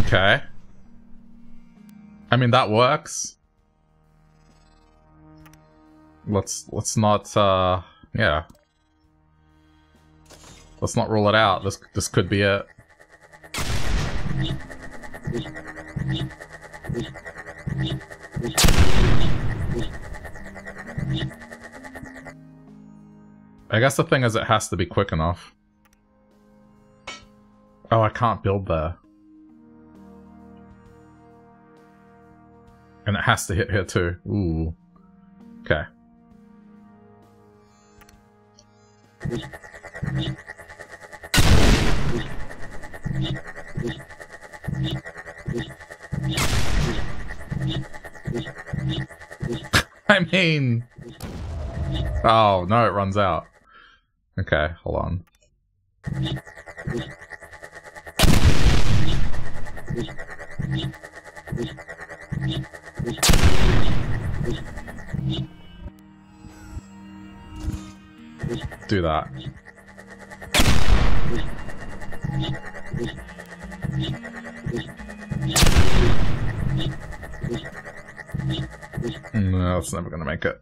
Okay. I mean, that works. Let's not yeah. Let's not rule it out. This could be it. I guess the thing is, it has to be quick enough. Oh, I can't build there. And it has to hit here too. Ooh. Okay. I mean... Oh, no, it runs out. Okay, hold on. Do that. No, it's never gonna make it.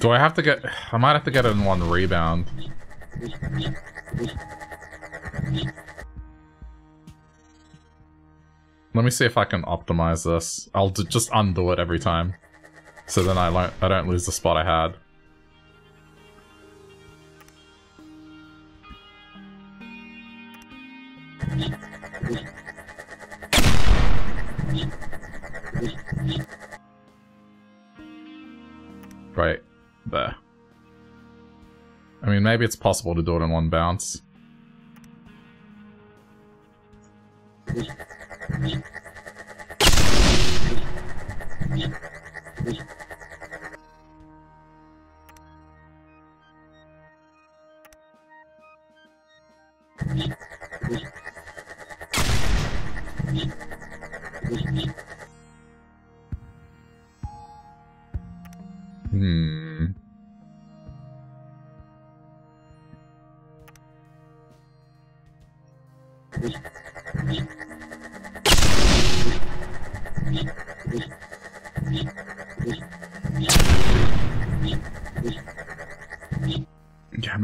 Do I have to get... I might have to get it in one rebound. Let me see if I can optimize this. I'll just undo it every time. So then I don't lose the spot I had. Right there. I mean, maybe it's possible to do it in one bounce.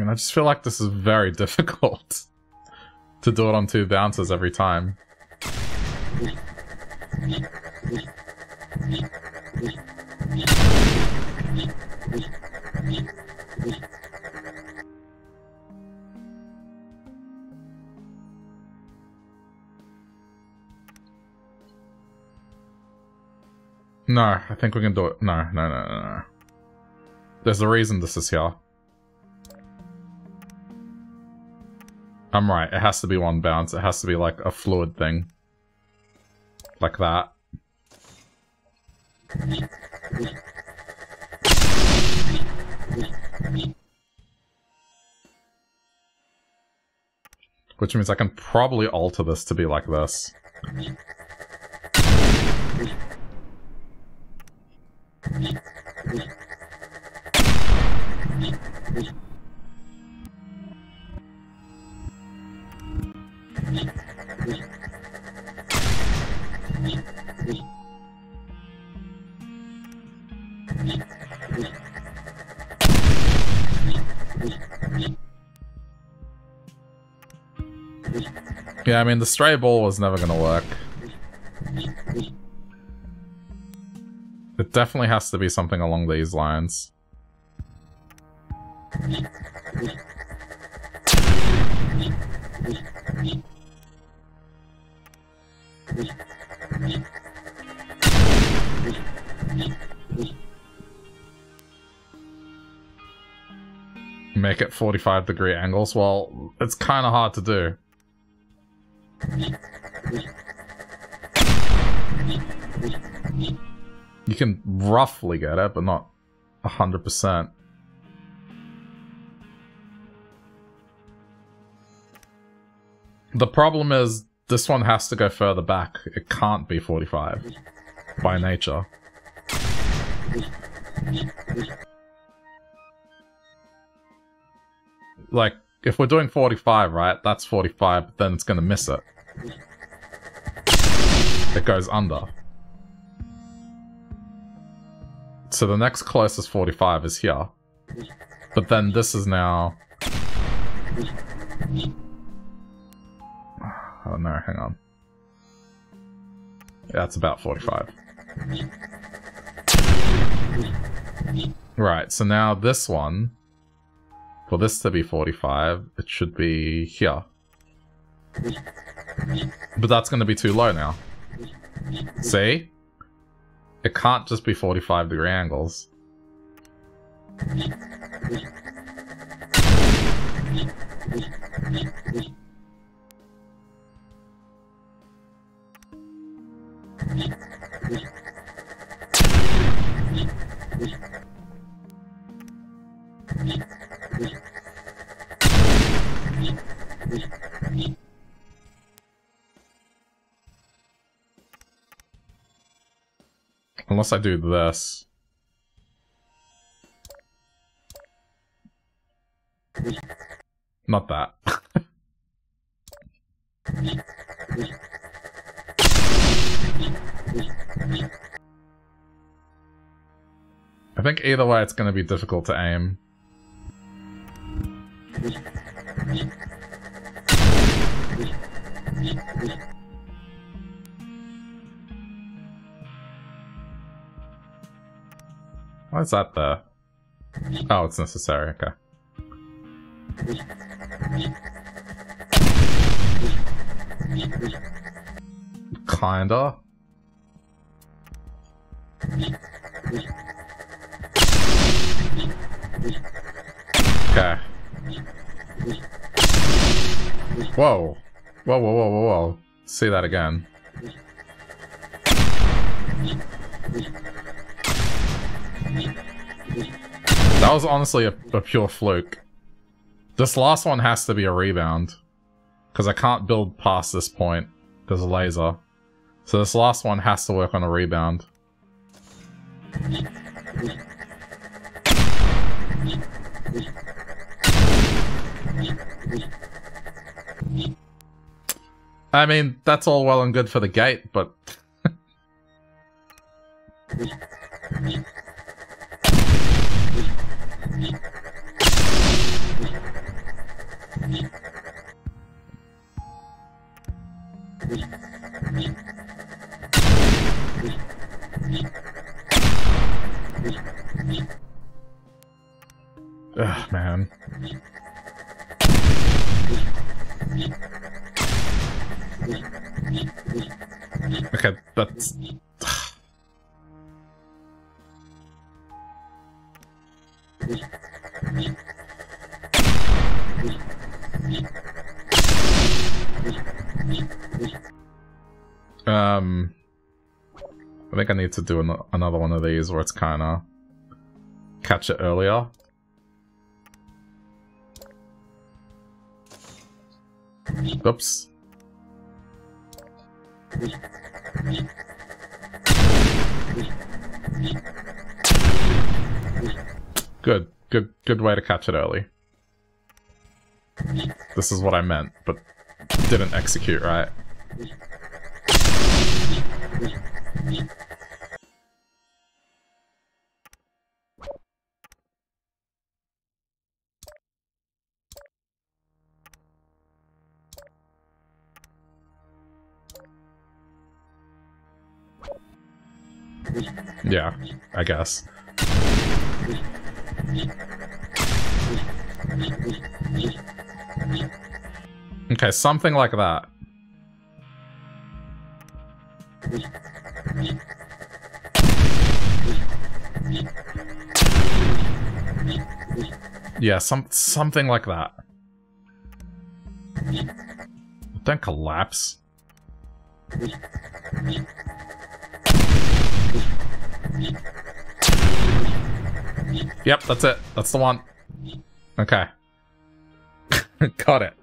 I just feel like this is very difficult to do it on two bounces every time. No, I think we can do it. No. There's a reason this is here. I'm right, it has to be one bounce. It has to be like a fluid thing. Like that. Which means I can probably alter this to be like this. Yeah, I mean, the stray ball was never gonna work. It definitely has to be something along these lines. Make it 45-degree angles? Well, it's kind of hard to do. You can roughly get it, but not 100%. The problem is, this one has to go further back. It can't be 45. By nature. Like, if we're doing 45, right? That's 45, but then it's gonna miss it. It goes under. So the next closest 45 is here. But then this is now... Oh no, hang on. Yeah, that's about 45. Right, so now this one... For this to be 45, it should be here. But that's going to be too low now. See? It can't just be 45-degree angles. Unless I do this. Not that. I think either way it's going to be difficult to aim. Why is that there? Oh, it's necessary, okay. Kinda. Okay. Whoa. Whoa, whoa, whoa, whoa, whoa. See that again. That was honestly a pure fluke. This last one has to be a rebound. Because I can't build past this point. There's a laser. So this last one has to work on a rebound. I mean, that's all well and good for the gate, but... Ugh, man. Okay, that's... I think I need to do another one of these where it's kinda... Catch it earlier. Oops. Good. Good way to catch it early. This is what I meant, but didn't execute right. Yeah, I guess. Okay, something like that. Yeah, something like that. Don't collapse. Yep, that's it. That's the one. Okay. Got it.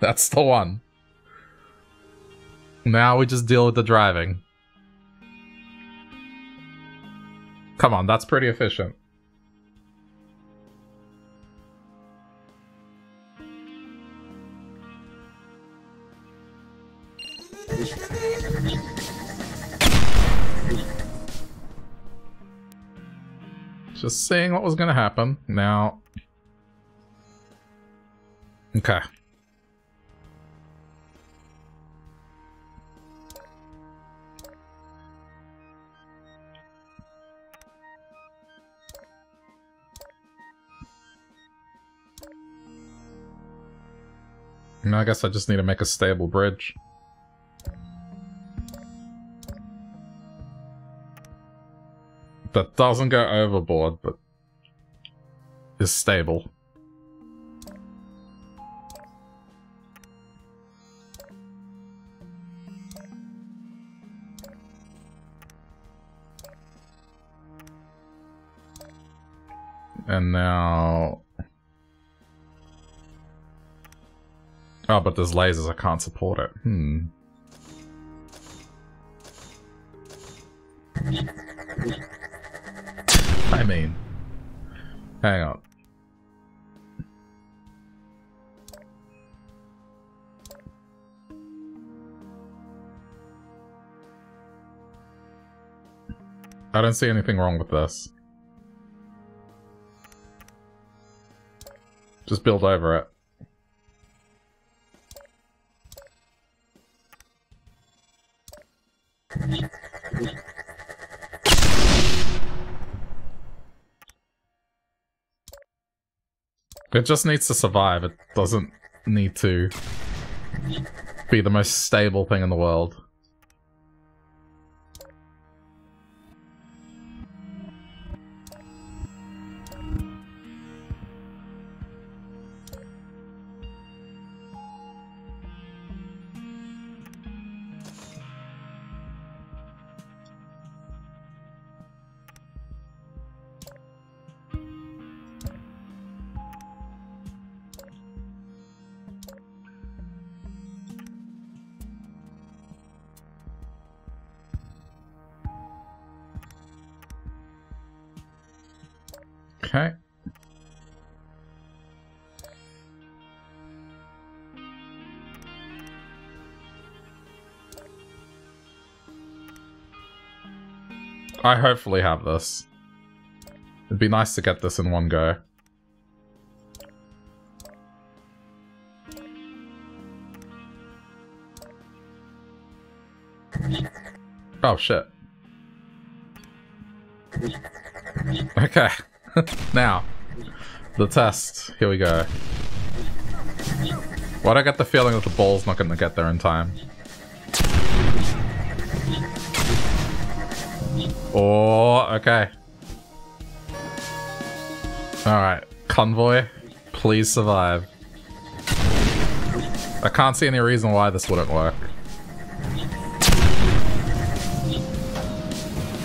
That's the one. Now we just deal with the driving. Come on, that's pretty efficient. Just seeing what was gonna happen now. Okay. Now I guess I just need to make a stable bridge. That doesn't go overboard, but is stable. And now... Oh, but there's lasers, I can't support it. I mean, hang on. I don't see anything wrong with this. Just build over it. It just needs to survive. It doesn't need to be the most stable thing in the world. Okay. I hopefully have this. It'd be nice to get this in one go. Oh shit. Okay. Now, the test. Here we go. Why do I get the feeling that the ball's not going to get there in time? Oh, okay. Alright. Convoy, please survive. I can't see any reason why this wouldn't work.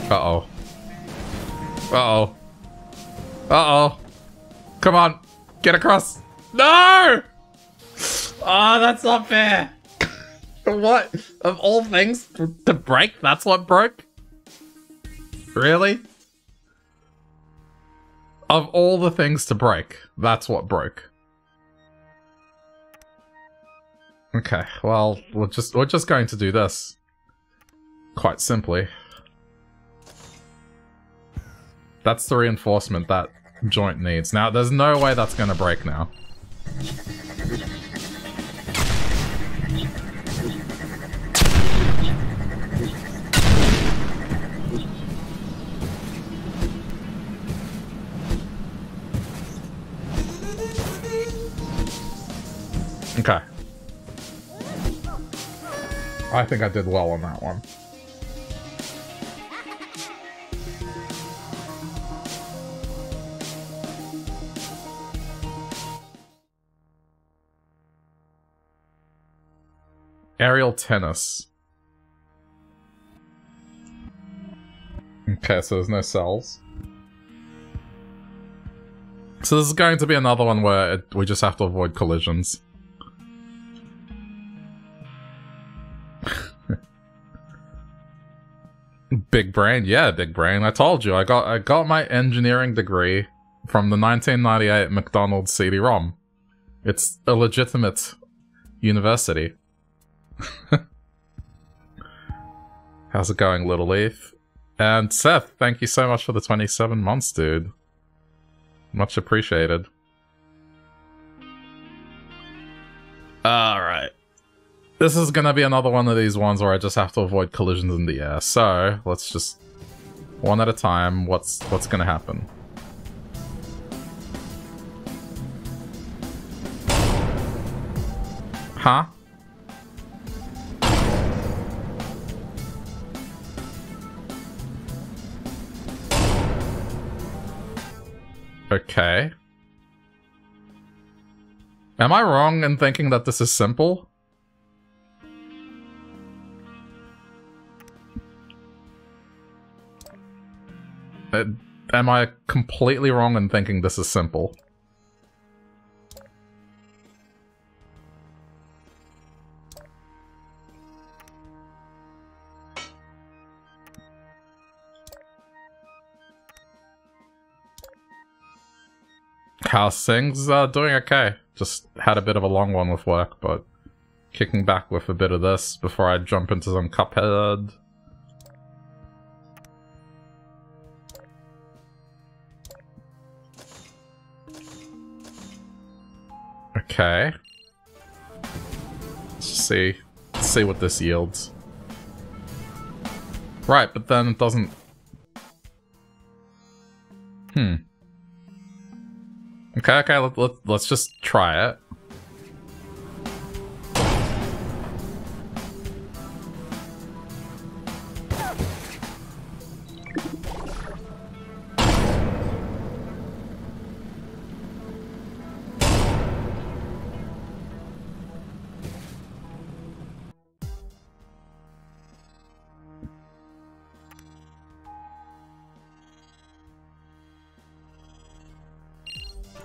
Uh-oh. Uh-oh. Uh-oh. Come on. Get across. No! Oh, that's not fair. What? Of all things to break, that's what broke? Really? Of all the things to break, that's what broke. Okay, well, we're just going to do this. Quite simply. That's the reinforcement that joint needs. Now, there's no way that's gonna break now. Okay. I think I did well on that one. Aerial tennis. Okay, so there's no cells. So this is going to be another one where we just have to avoid collisions. Big brain, yeah, big brain. I told you, I got my engineering degree from the 1998 McDonald's CD-ROM. It's a legitimate university. How's it going, Little Leaf? And Seth, thank you so much for the 27 months, dude. Much appreciated. Alright. This is gonna be another one of these ones where I just have to avoid collisions in the air. So, let's just... one at a time, what's gonna happen? Huh? Okay. Am I wrong in thinking that this is simple? Am I completely wrong in thinking this is simple? How's things? Doing okay. Just had a bit of a long one with work, but kicking back with a bit of this before I jump into some Cuphead. Okay. Let's see. Let's see what this yields. Right, but then it doesn't... Hmm. Okay, okay, let's just try it.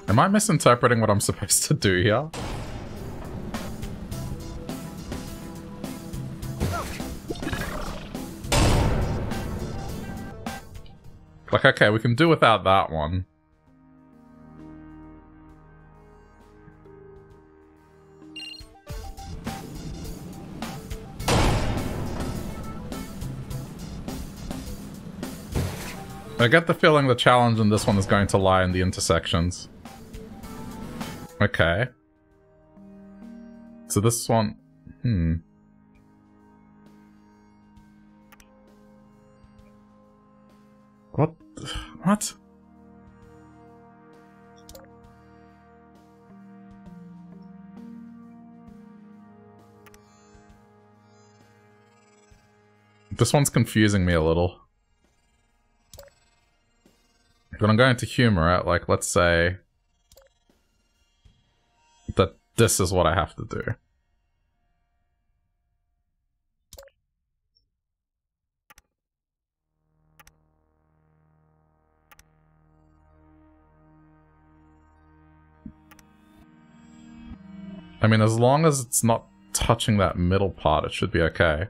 Am I misinterpreting what I'm supposed to do here? Like, okay, we can do without that one. I get the feeling the challenge in this one is going to lie in the intersections. Okay. So this one... hmm. What? What? This one's confusing me a little. But I'm going to humor it, like, let's say... that this is what I have to do. I mean, as long as it's not touching that middle part, it should be okay.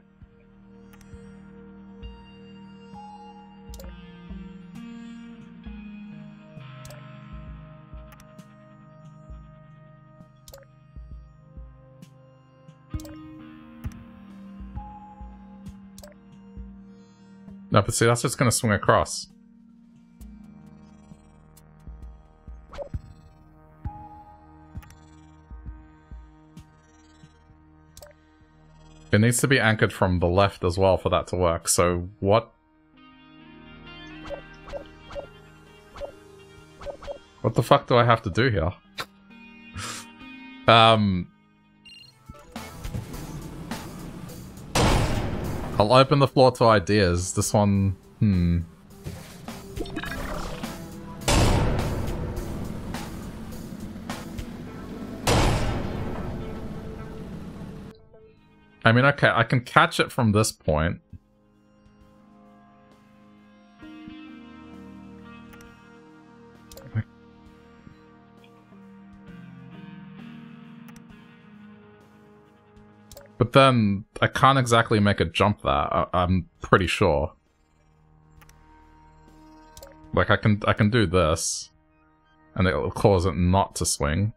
No, but see, that's just gonna swing across. It needs to be anchored from the left as well for that to work, so what... what the fuck do I have to do here? I'll open the floor to ideas. This one... I mean, okay, I can catch it from this point. But then, I can't exactly make a jump there, I'm pretty sure. Like, I can do this, and it'll cause it not to swing.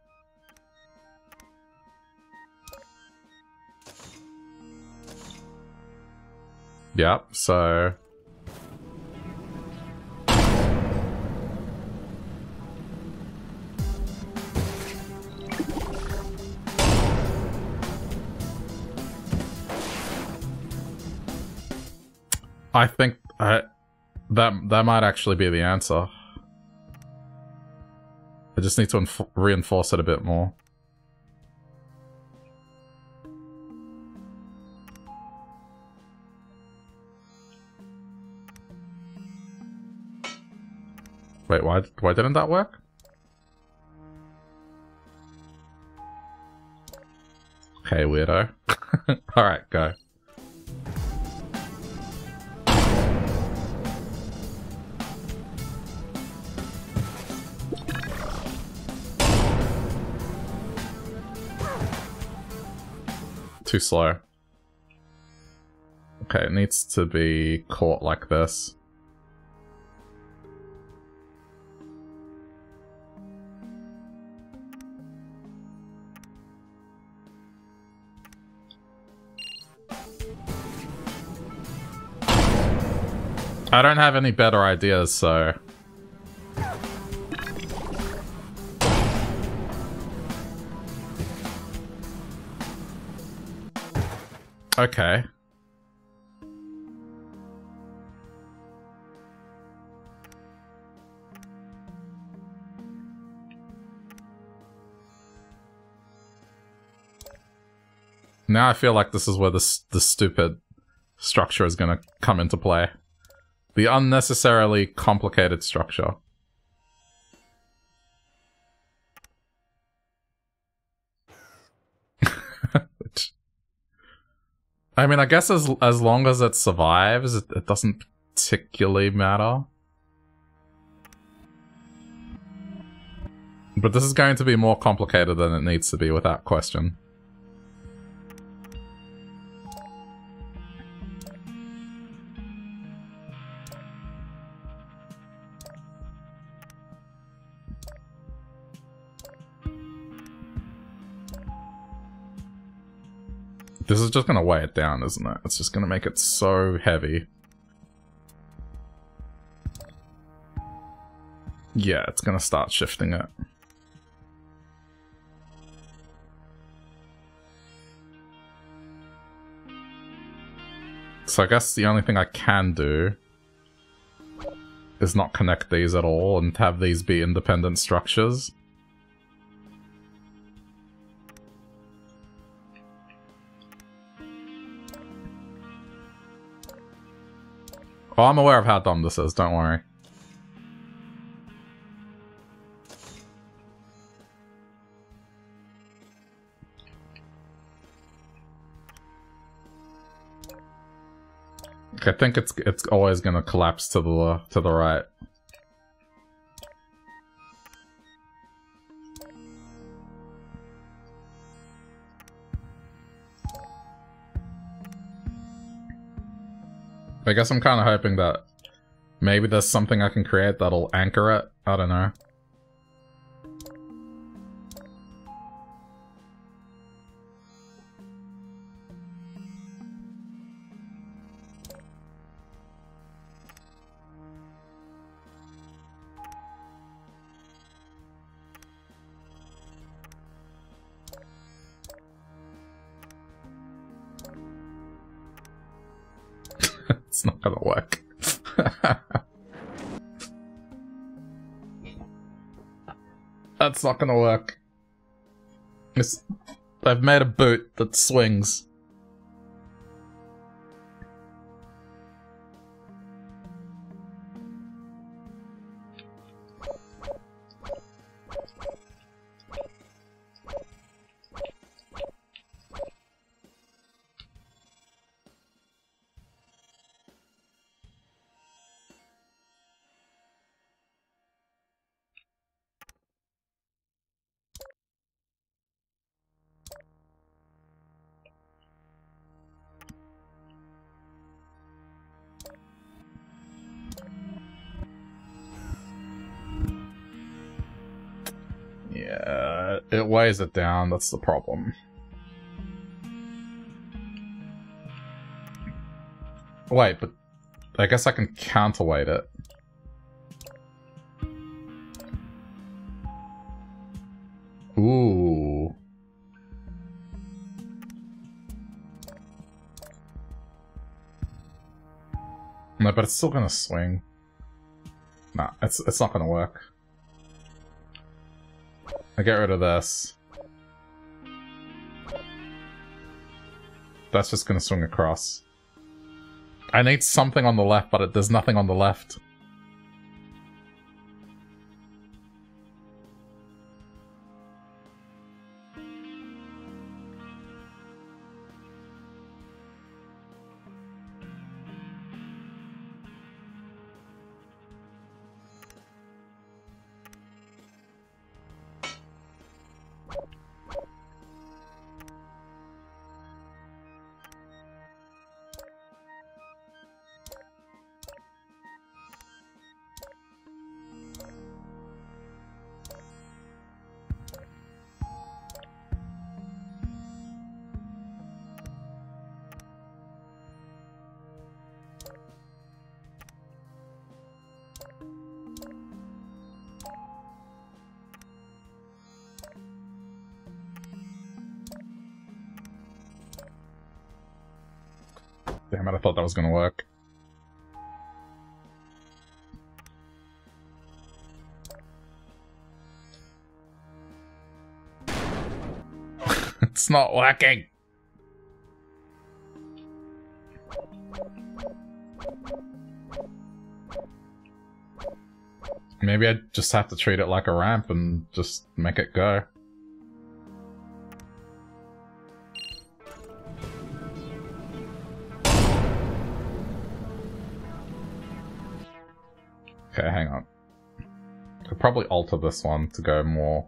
Yep, so... I think that might actually be the answer. I just need to reinforce it a bit more. Wait, why didn't that work? Okay, weirdo. Alright, go. Too slow. Okay, it needs to be caught like this. I don't have any better ideas, so... Okay. Now I feel like this is where the stupid structure is gonna come into play. The unnecessarily complicated structure. I mean, I guess as long as it survives, it doesn't particularly matter. But this is going to be more complicated than it needs to be, without question. This is just gonna weigh it down, isn't it? It's just gonna make it so heavy. Yeah, it's gonna start shifting it. So I guess the only thing I can do is not connect these at all and have these be independent structures. Oh, I'm aware of how dumb this is, don't worry. I think it's always gonna collapse to the right. I guess I'm kind of hoping that maybe there's something I can create that'll anchor it. I don't know. It's not gonna work. That's not gonna work. I've made a boot that swings. Yeah, it weighs it down, that's the problem. Wait, but I guess I can counterweight it. Ooh. No, but it's still gonna swing. Nah, it's not gonna work. I get rid of this. That's just gonna swing across. I need something on the left, but there's nothing on the left. Damn it, I thought that was gonna work. It's not working! Maybe I just have to treat it like a ramp and just make it go. Okay, hang on. Could probably alter this one to go more.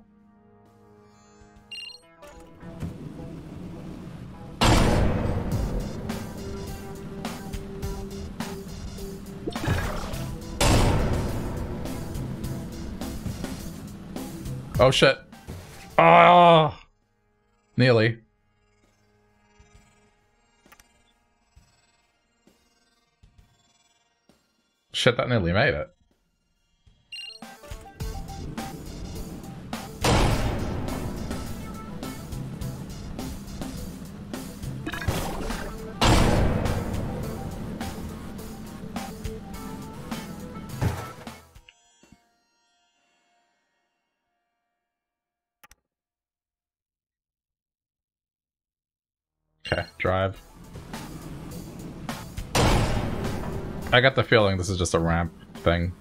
Oh shit. Ah! Nearly. Shit, that nearly made it. Okay, drive. I got the feeling this is just a ramp thing.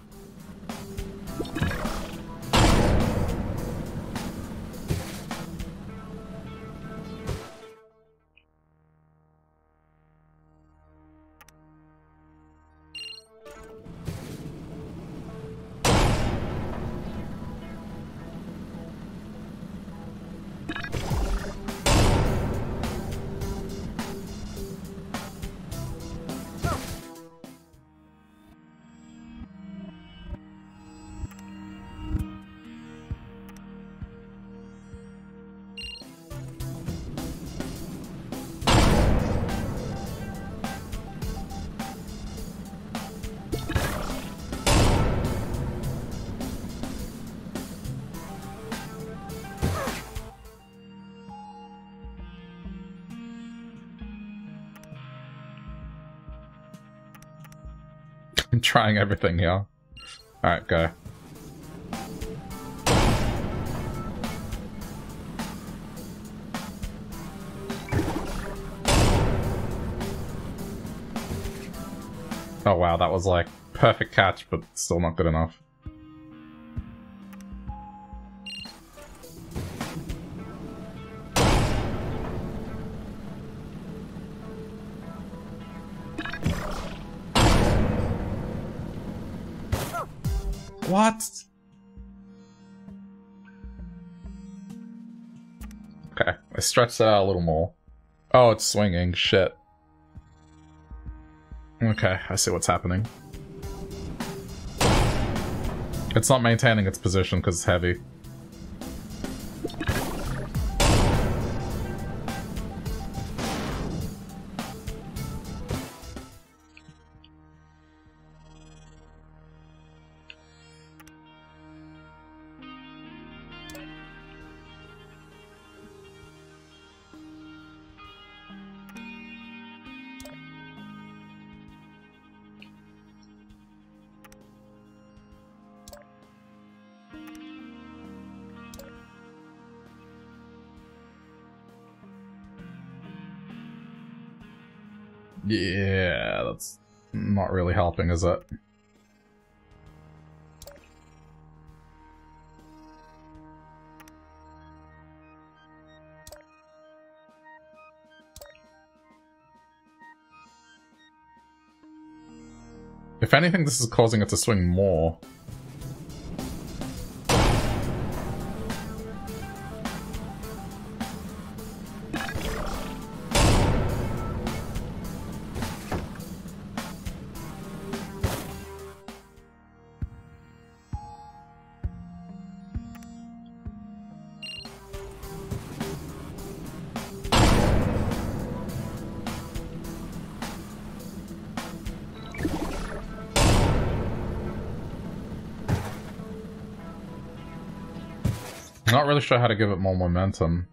I'm trying everything here. Alright, go. Oh wow, that was like perfect catch, but still not good enough. What? Okay, I stretched that out a little more. Oh, it's swinging, shit. Okay, I see what's happening. It's not maintaining its position because it's heavy. Yeah, that's not really helping, is it? If anything, this is causing it to swing more. I'm not really sure how to give it more momentum.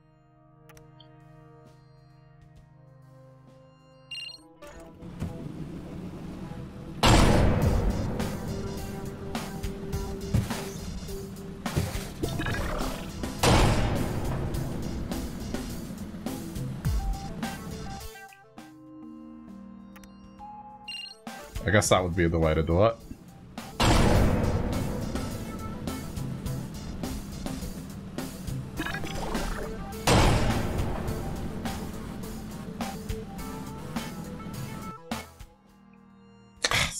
I guess that would be the way to do it.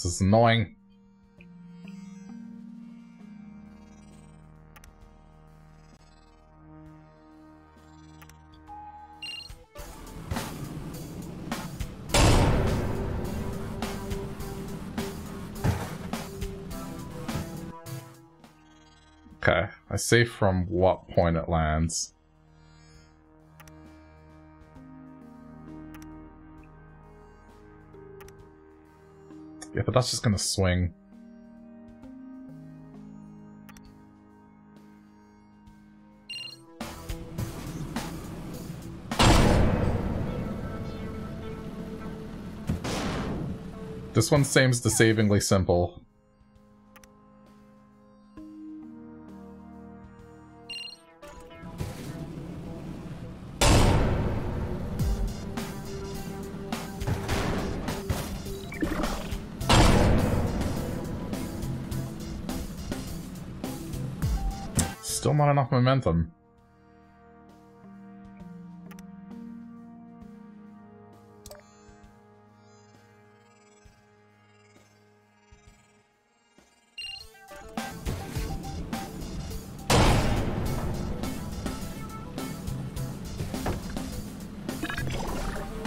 It's annoying. Okay, I see from what point it lands. Yeah, but that's just gonna swing. This one seems deceivingly simple. Still not enough momentum.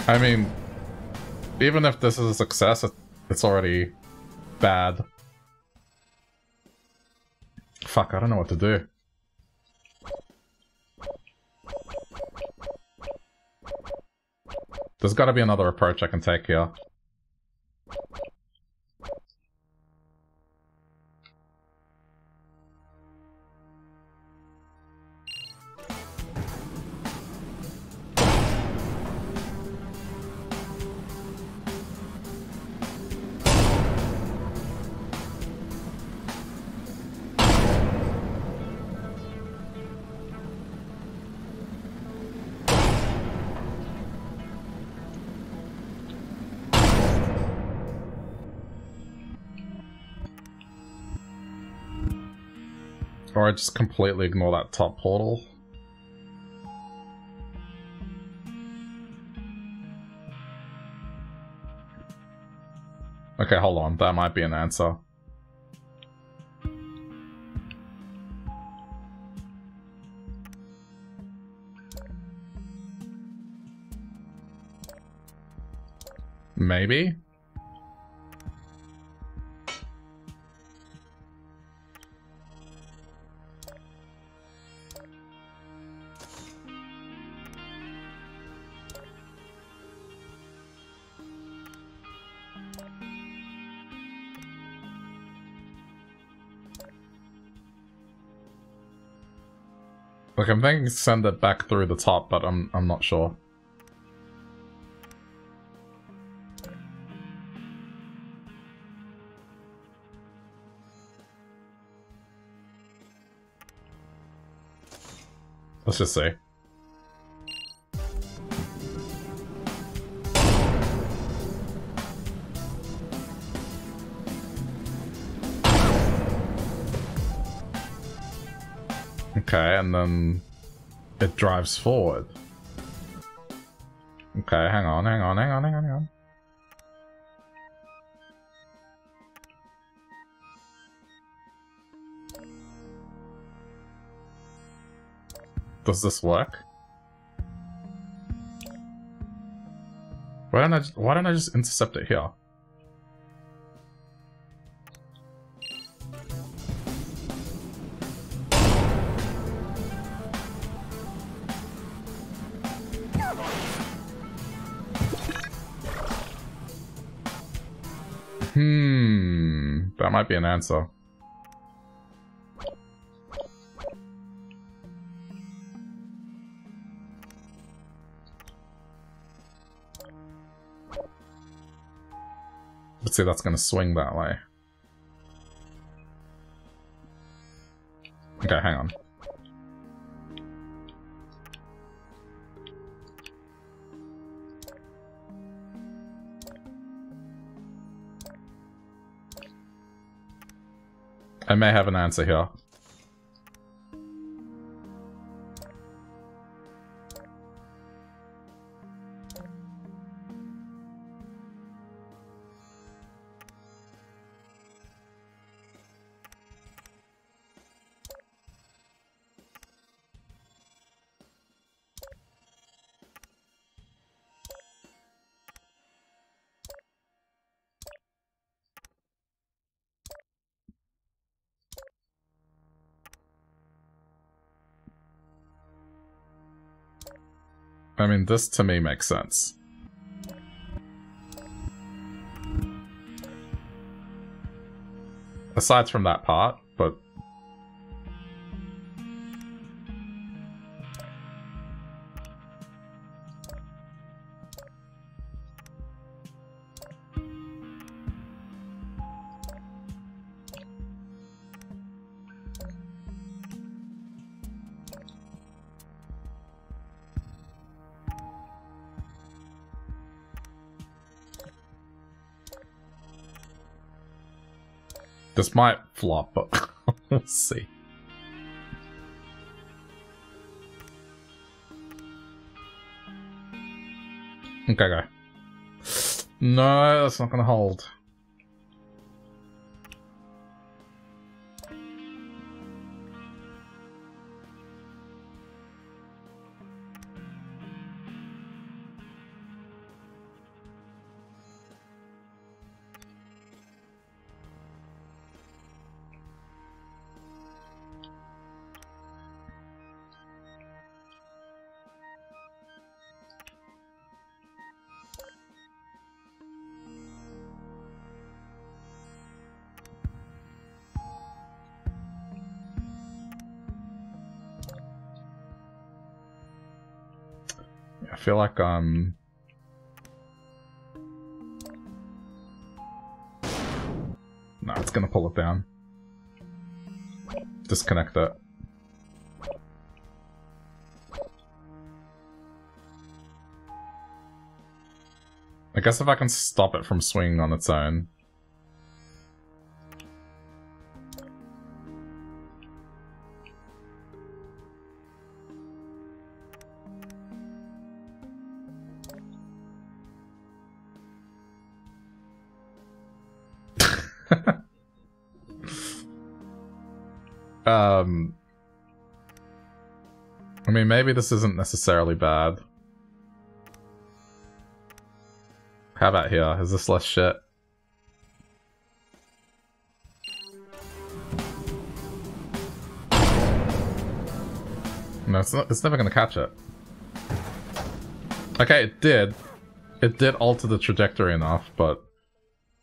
I mean, even if this is a success, it's already bad. Fuck, I don't know what to do. There's gotta be another approach I can take here. Or I just completely ignore that top portal. Okay, hold on. That might be an answer. Maybe? Like, I'm thinking send it back through the top, but I'm not sure. Let's just see. Okay, and then it drives forward. Okay, hang on, hang on, hang on, hang on, hang on. Does this work? Why don't I just intercept it here? That might be an answer. Let's see, that's gonna swing that way. Okay, hang on. I may have an answer here. I mean, this to me makes sense. Aside from that part, but... This might flop, but we'll see. Okay, go. No, that's not gonna hold. I feel like no, it's gonna pull it down. Disconnect it. I guess if I can stop it from swinging on its own. I mean, maybe this isn't necessarily bad. How about here? Is this less shit? No, it's never gonna catch it. Okay, it did. It did alter the trajectory enough, but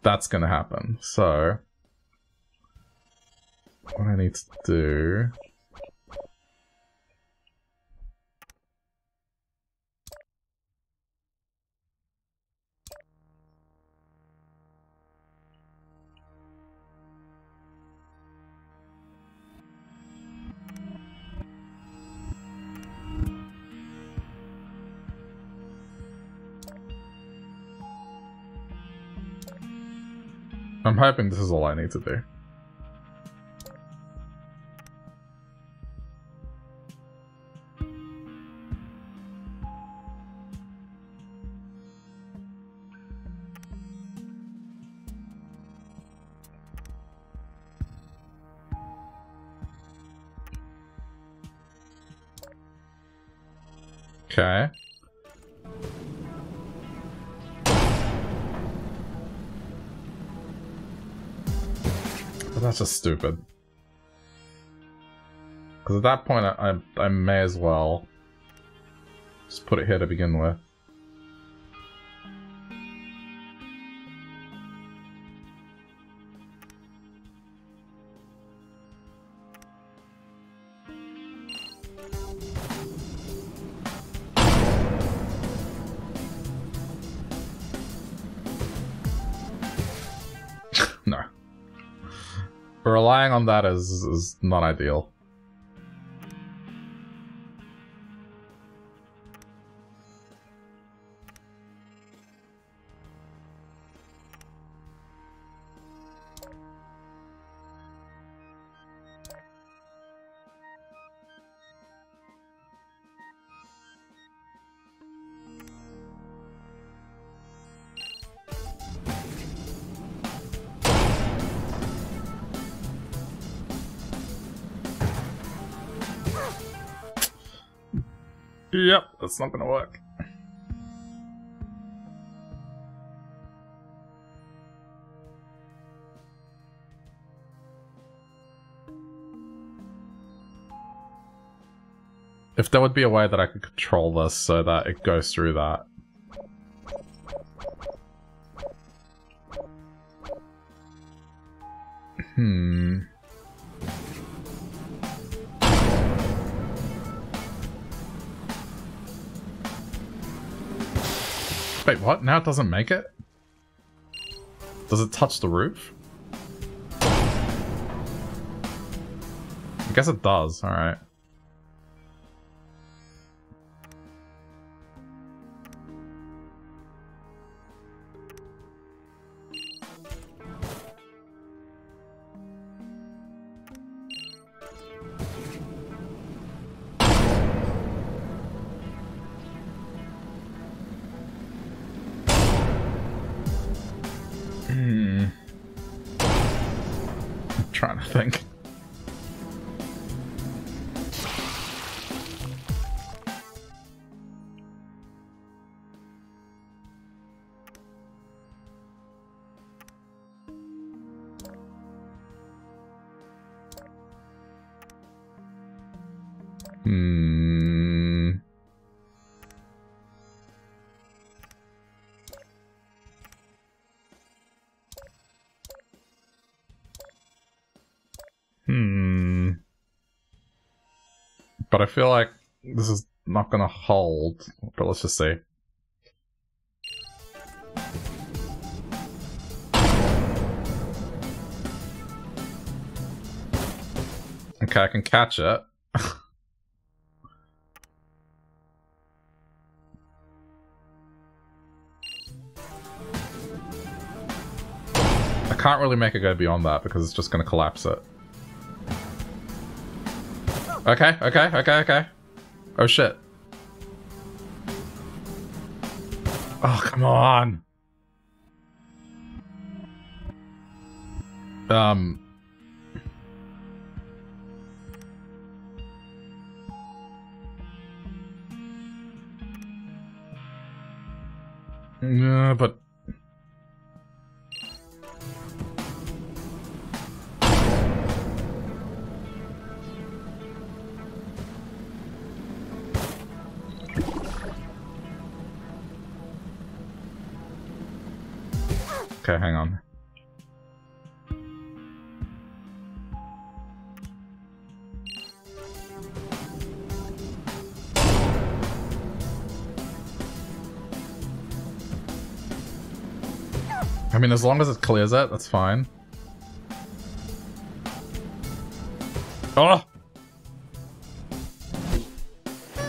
that's gonna happen, so... What I need to do... I'm hoping this is all I need to do. Okay. But that's just stupid. Because at that point, I may as well just put it here to begin with. No. But relying on that is not ideal. Yep, that's not gonna work. If there would be a way that I could control this so that it goes through that. Wait, what? Now it doesn't make it? Does it touch the roof? I guess it does, alright. But I feel like this is not gonna hold, but let's just see. Okay, I can catch it. I can't really make it go beyond that because it's just gonna collapse it. Okay, okay, okay, okay. Oh shit. Oh, come on. No, but... Okay, hang on. I mean, as long as it clears it, that's fine. Oh!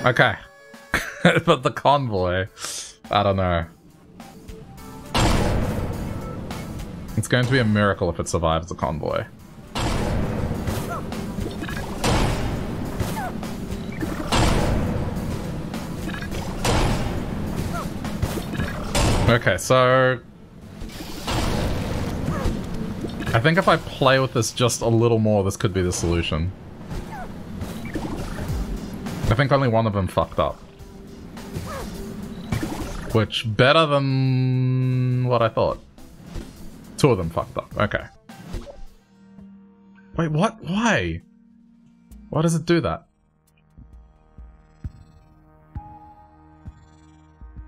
Okay. But the convoy... I don't know. It's going to be a miracle if it survives the convoy. Okay, so... I think if I play with this just a little more, this could be the solution. I think only one of them fucked up. which better than what I thought. Two of them fucked up. Okay. Wait, what? Why? Why does it do that?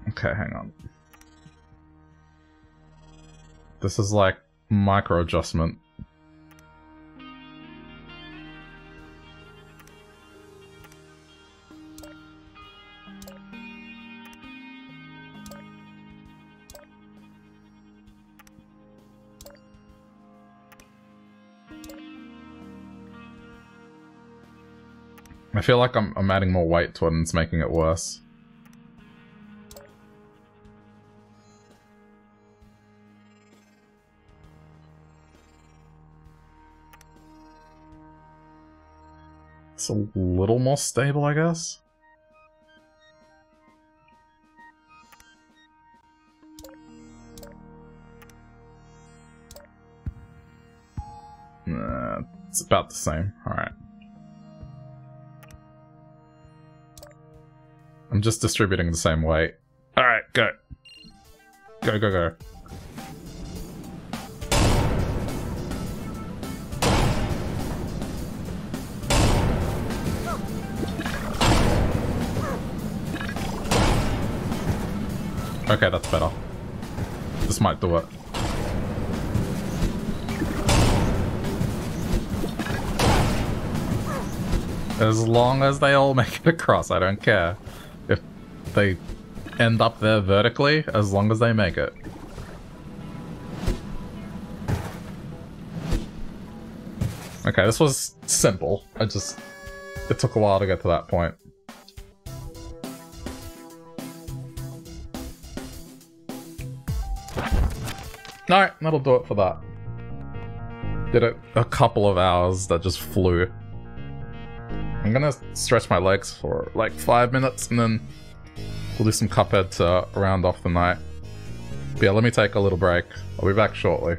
Okay, hang on. This is like micro adjustment. I feel like I'm adding more weight to it and it's making it worse. It's a little more stable, I guess. Nah, it's about the same. Alright. I'm just distributing the same weight. Alright, go. Go, go, go. Okay, that's better. This might do it. As long as they all make it across, I don't care. If they end up there vertically, as long as they make it. Okay, this was simple. It took a while to get to that point. Alright, that'll do it for that. Did it a couple of hours that just flew. I'm gonna stretch my legs for like 5 minutes and then we'll do some Cuphead to round off the night. But yeah, let me take a little break. I'll be back shortly.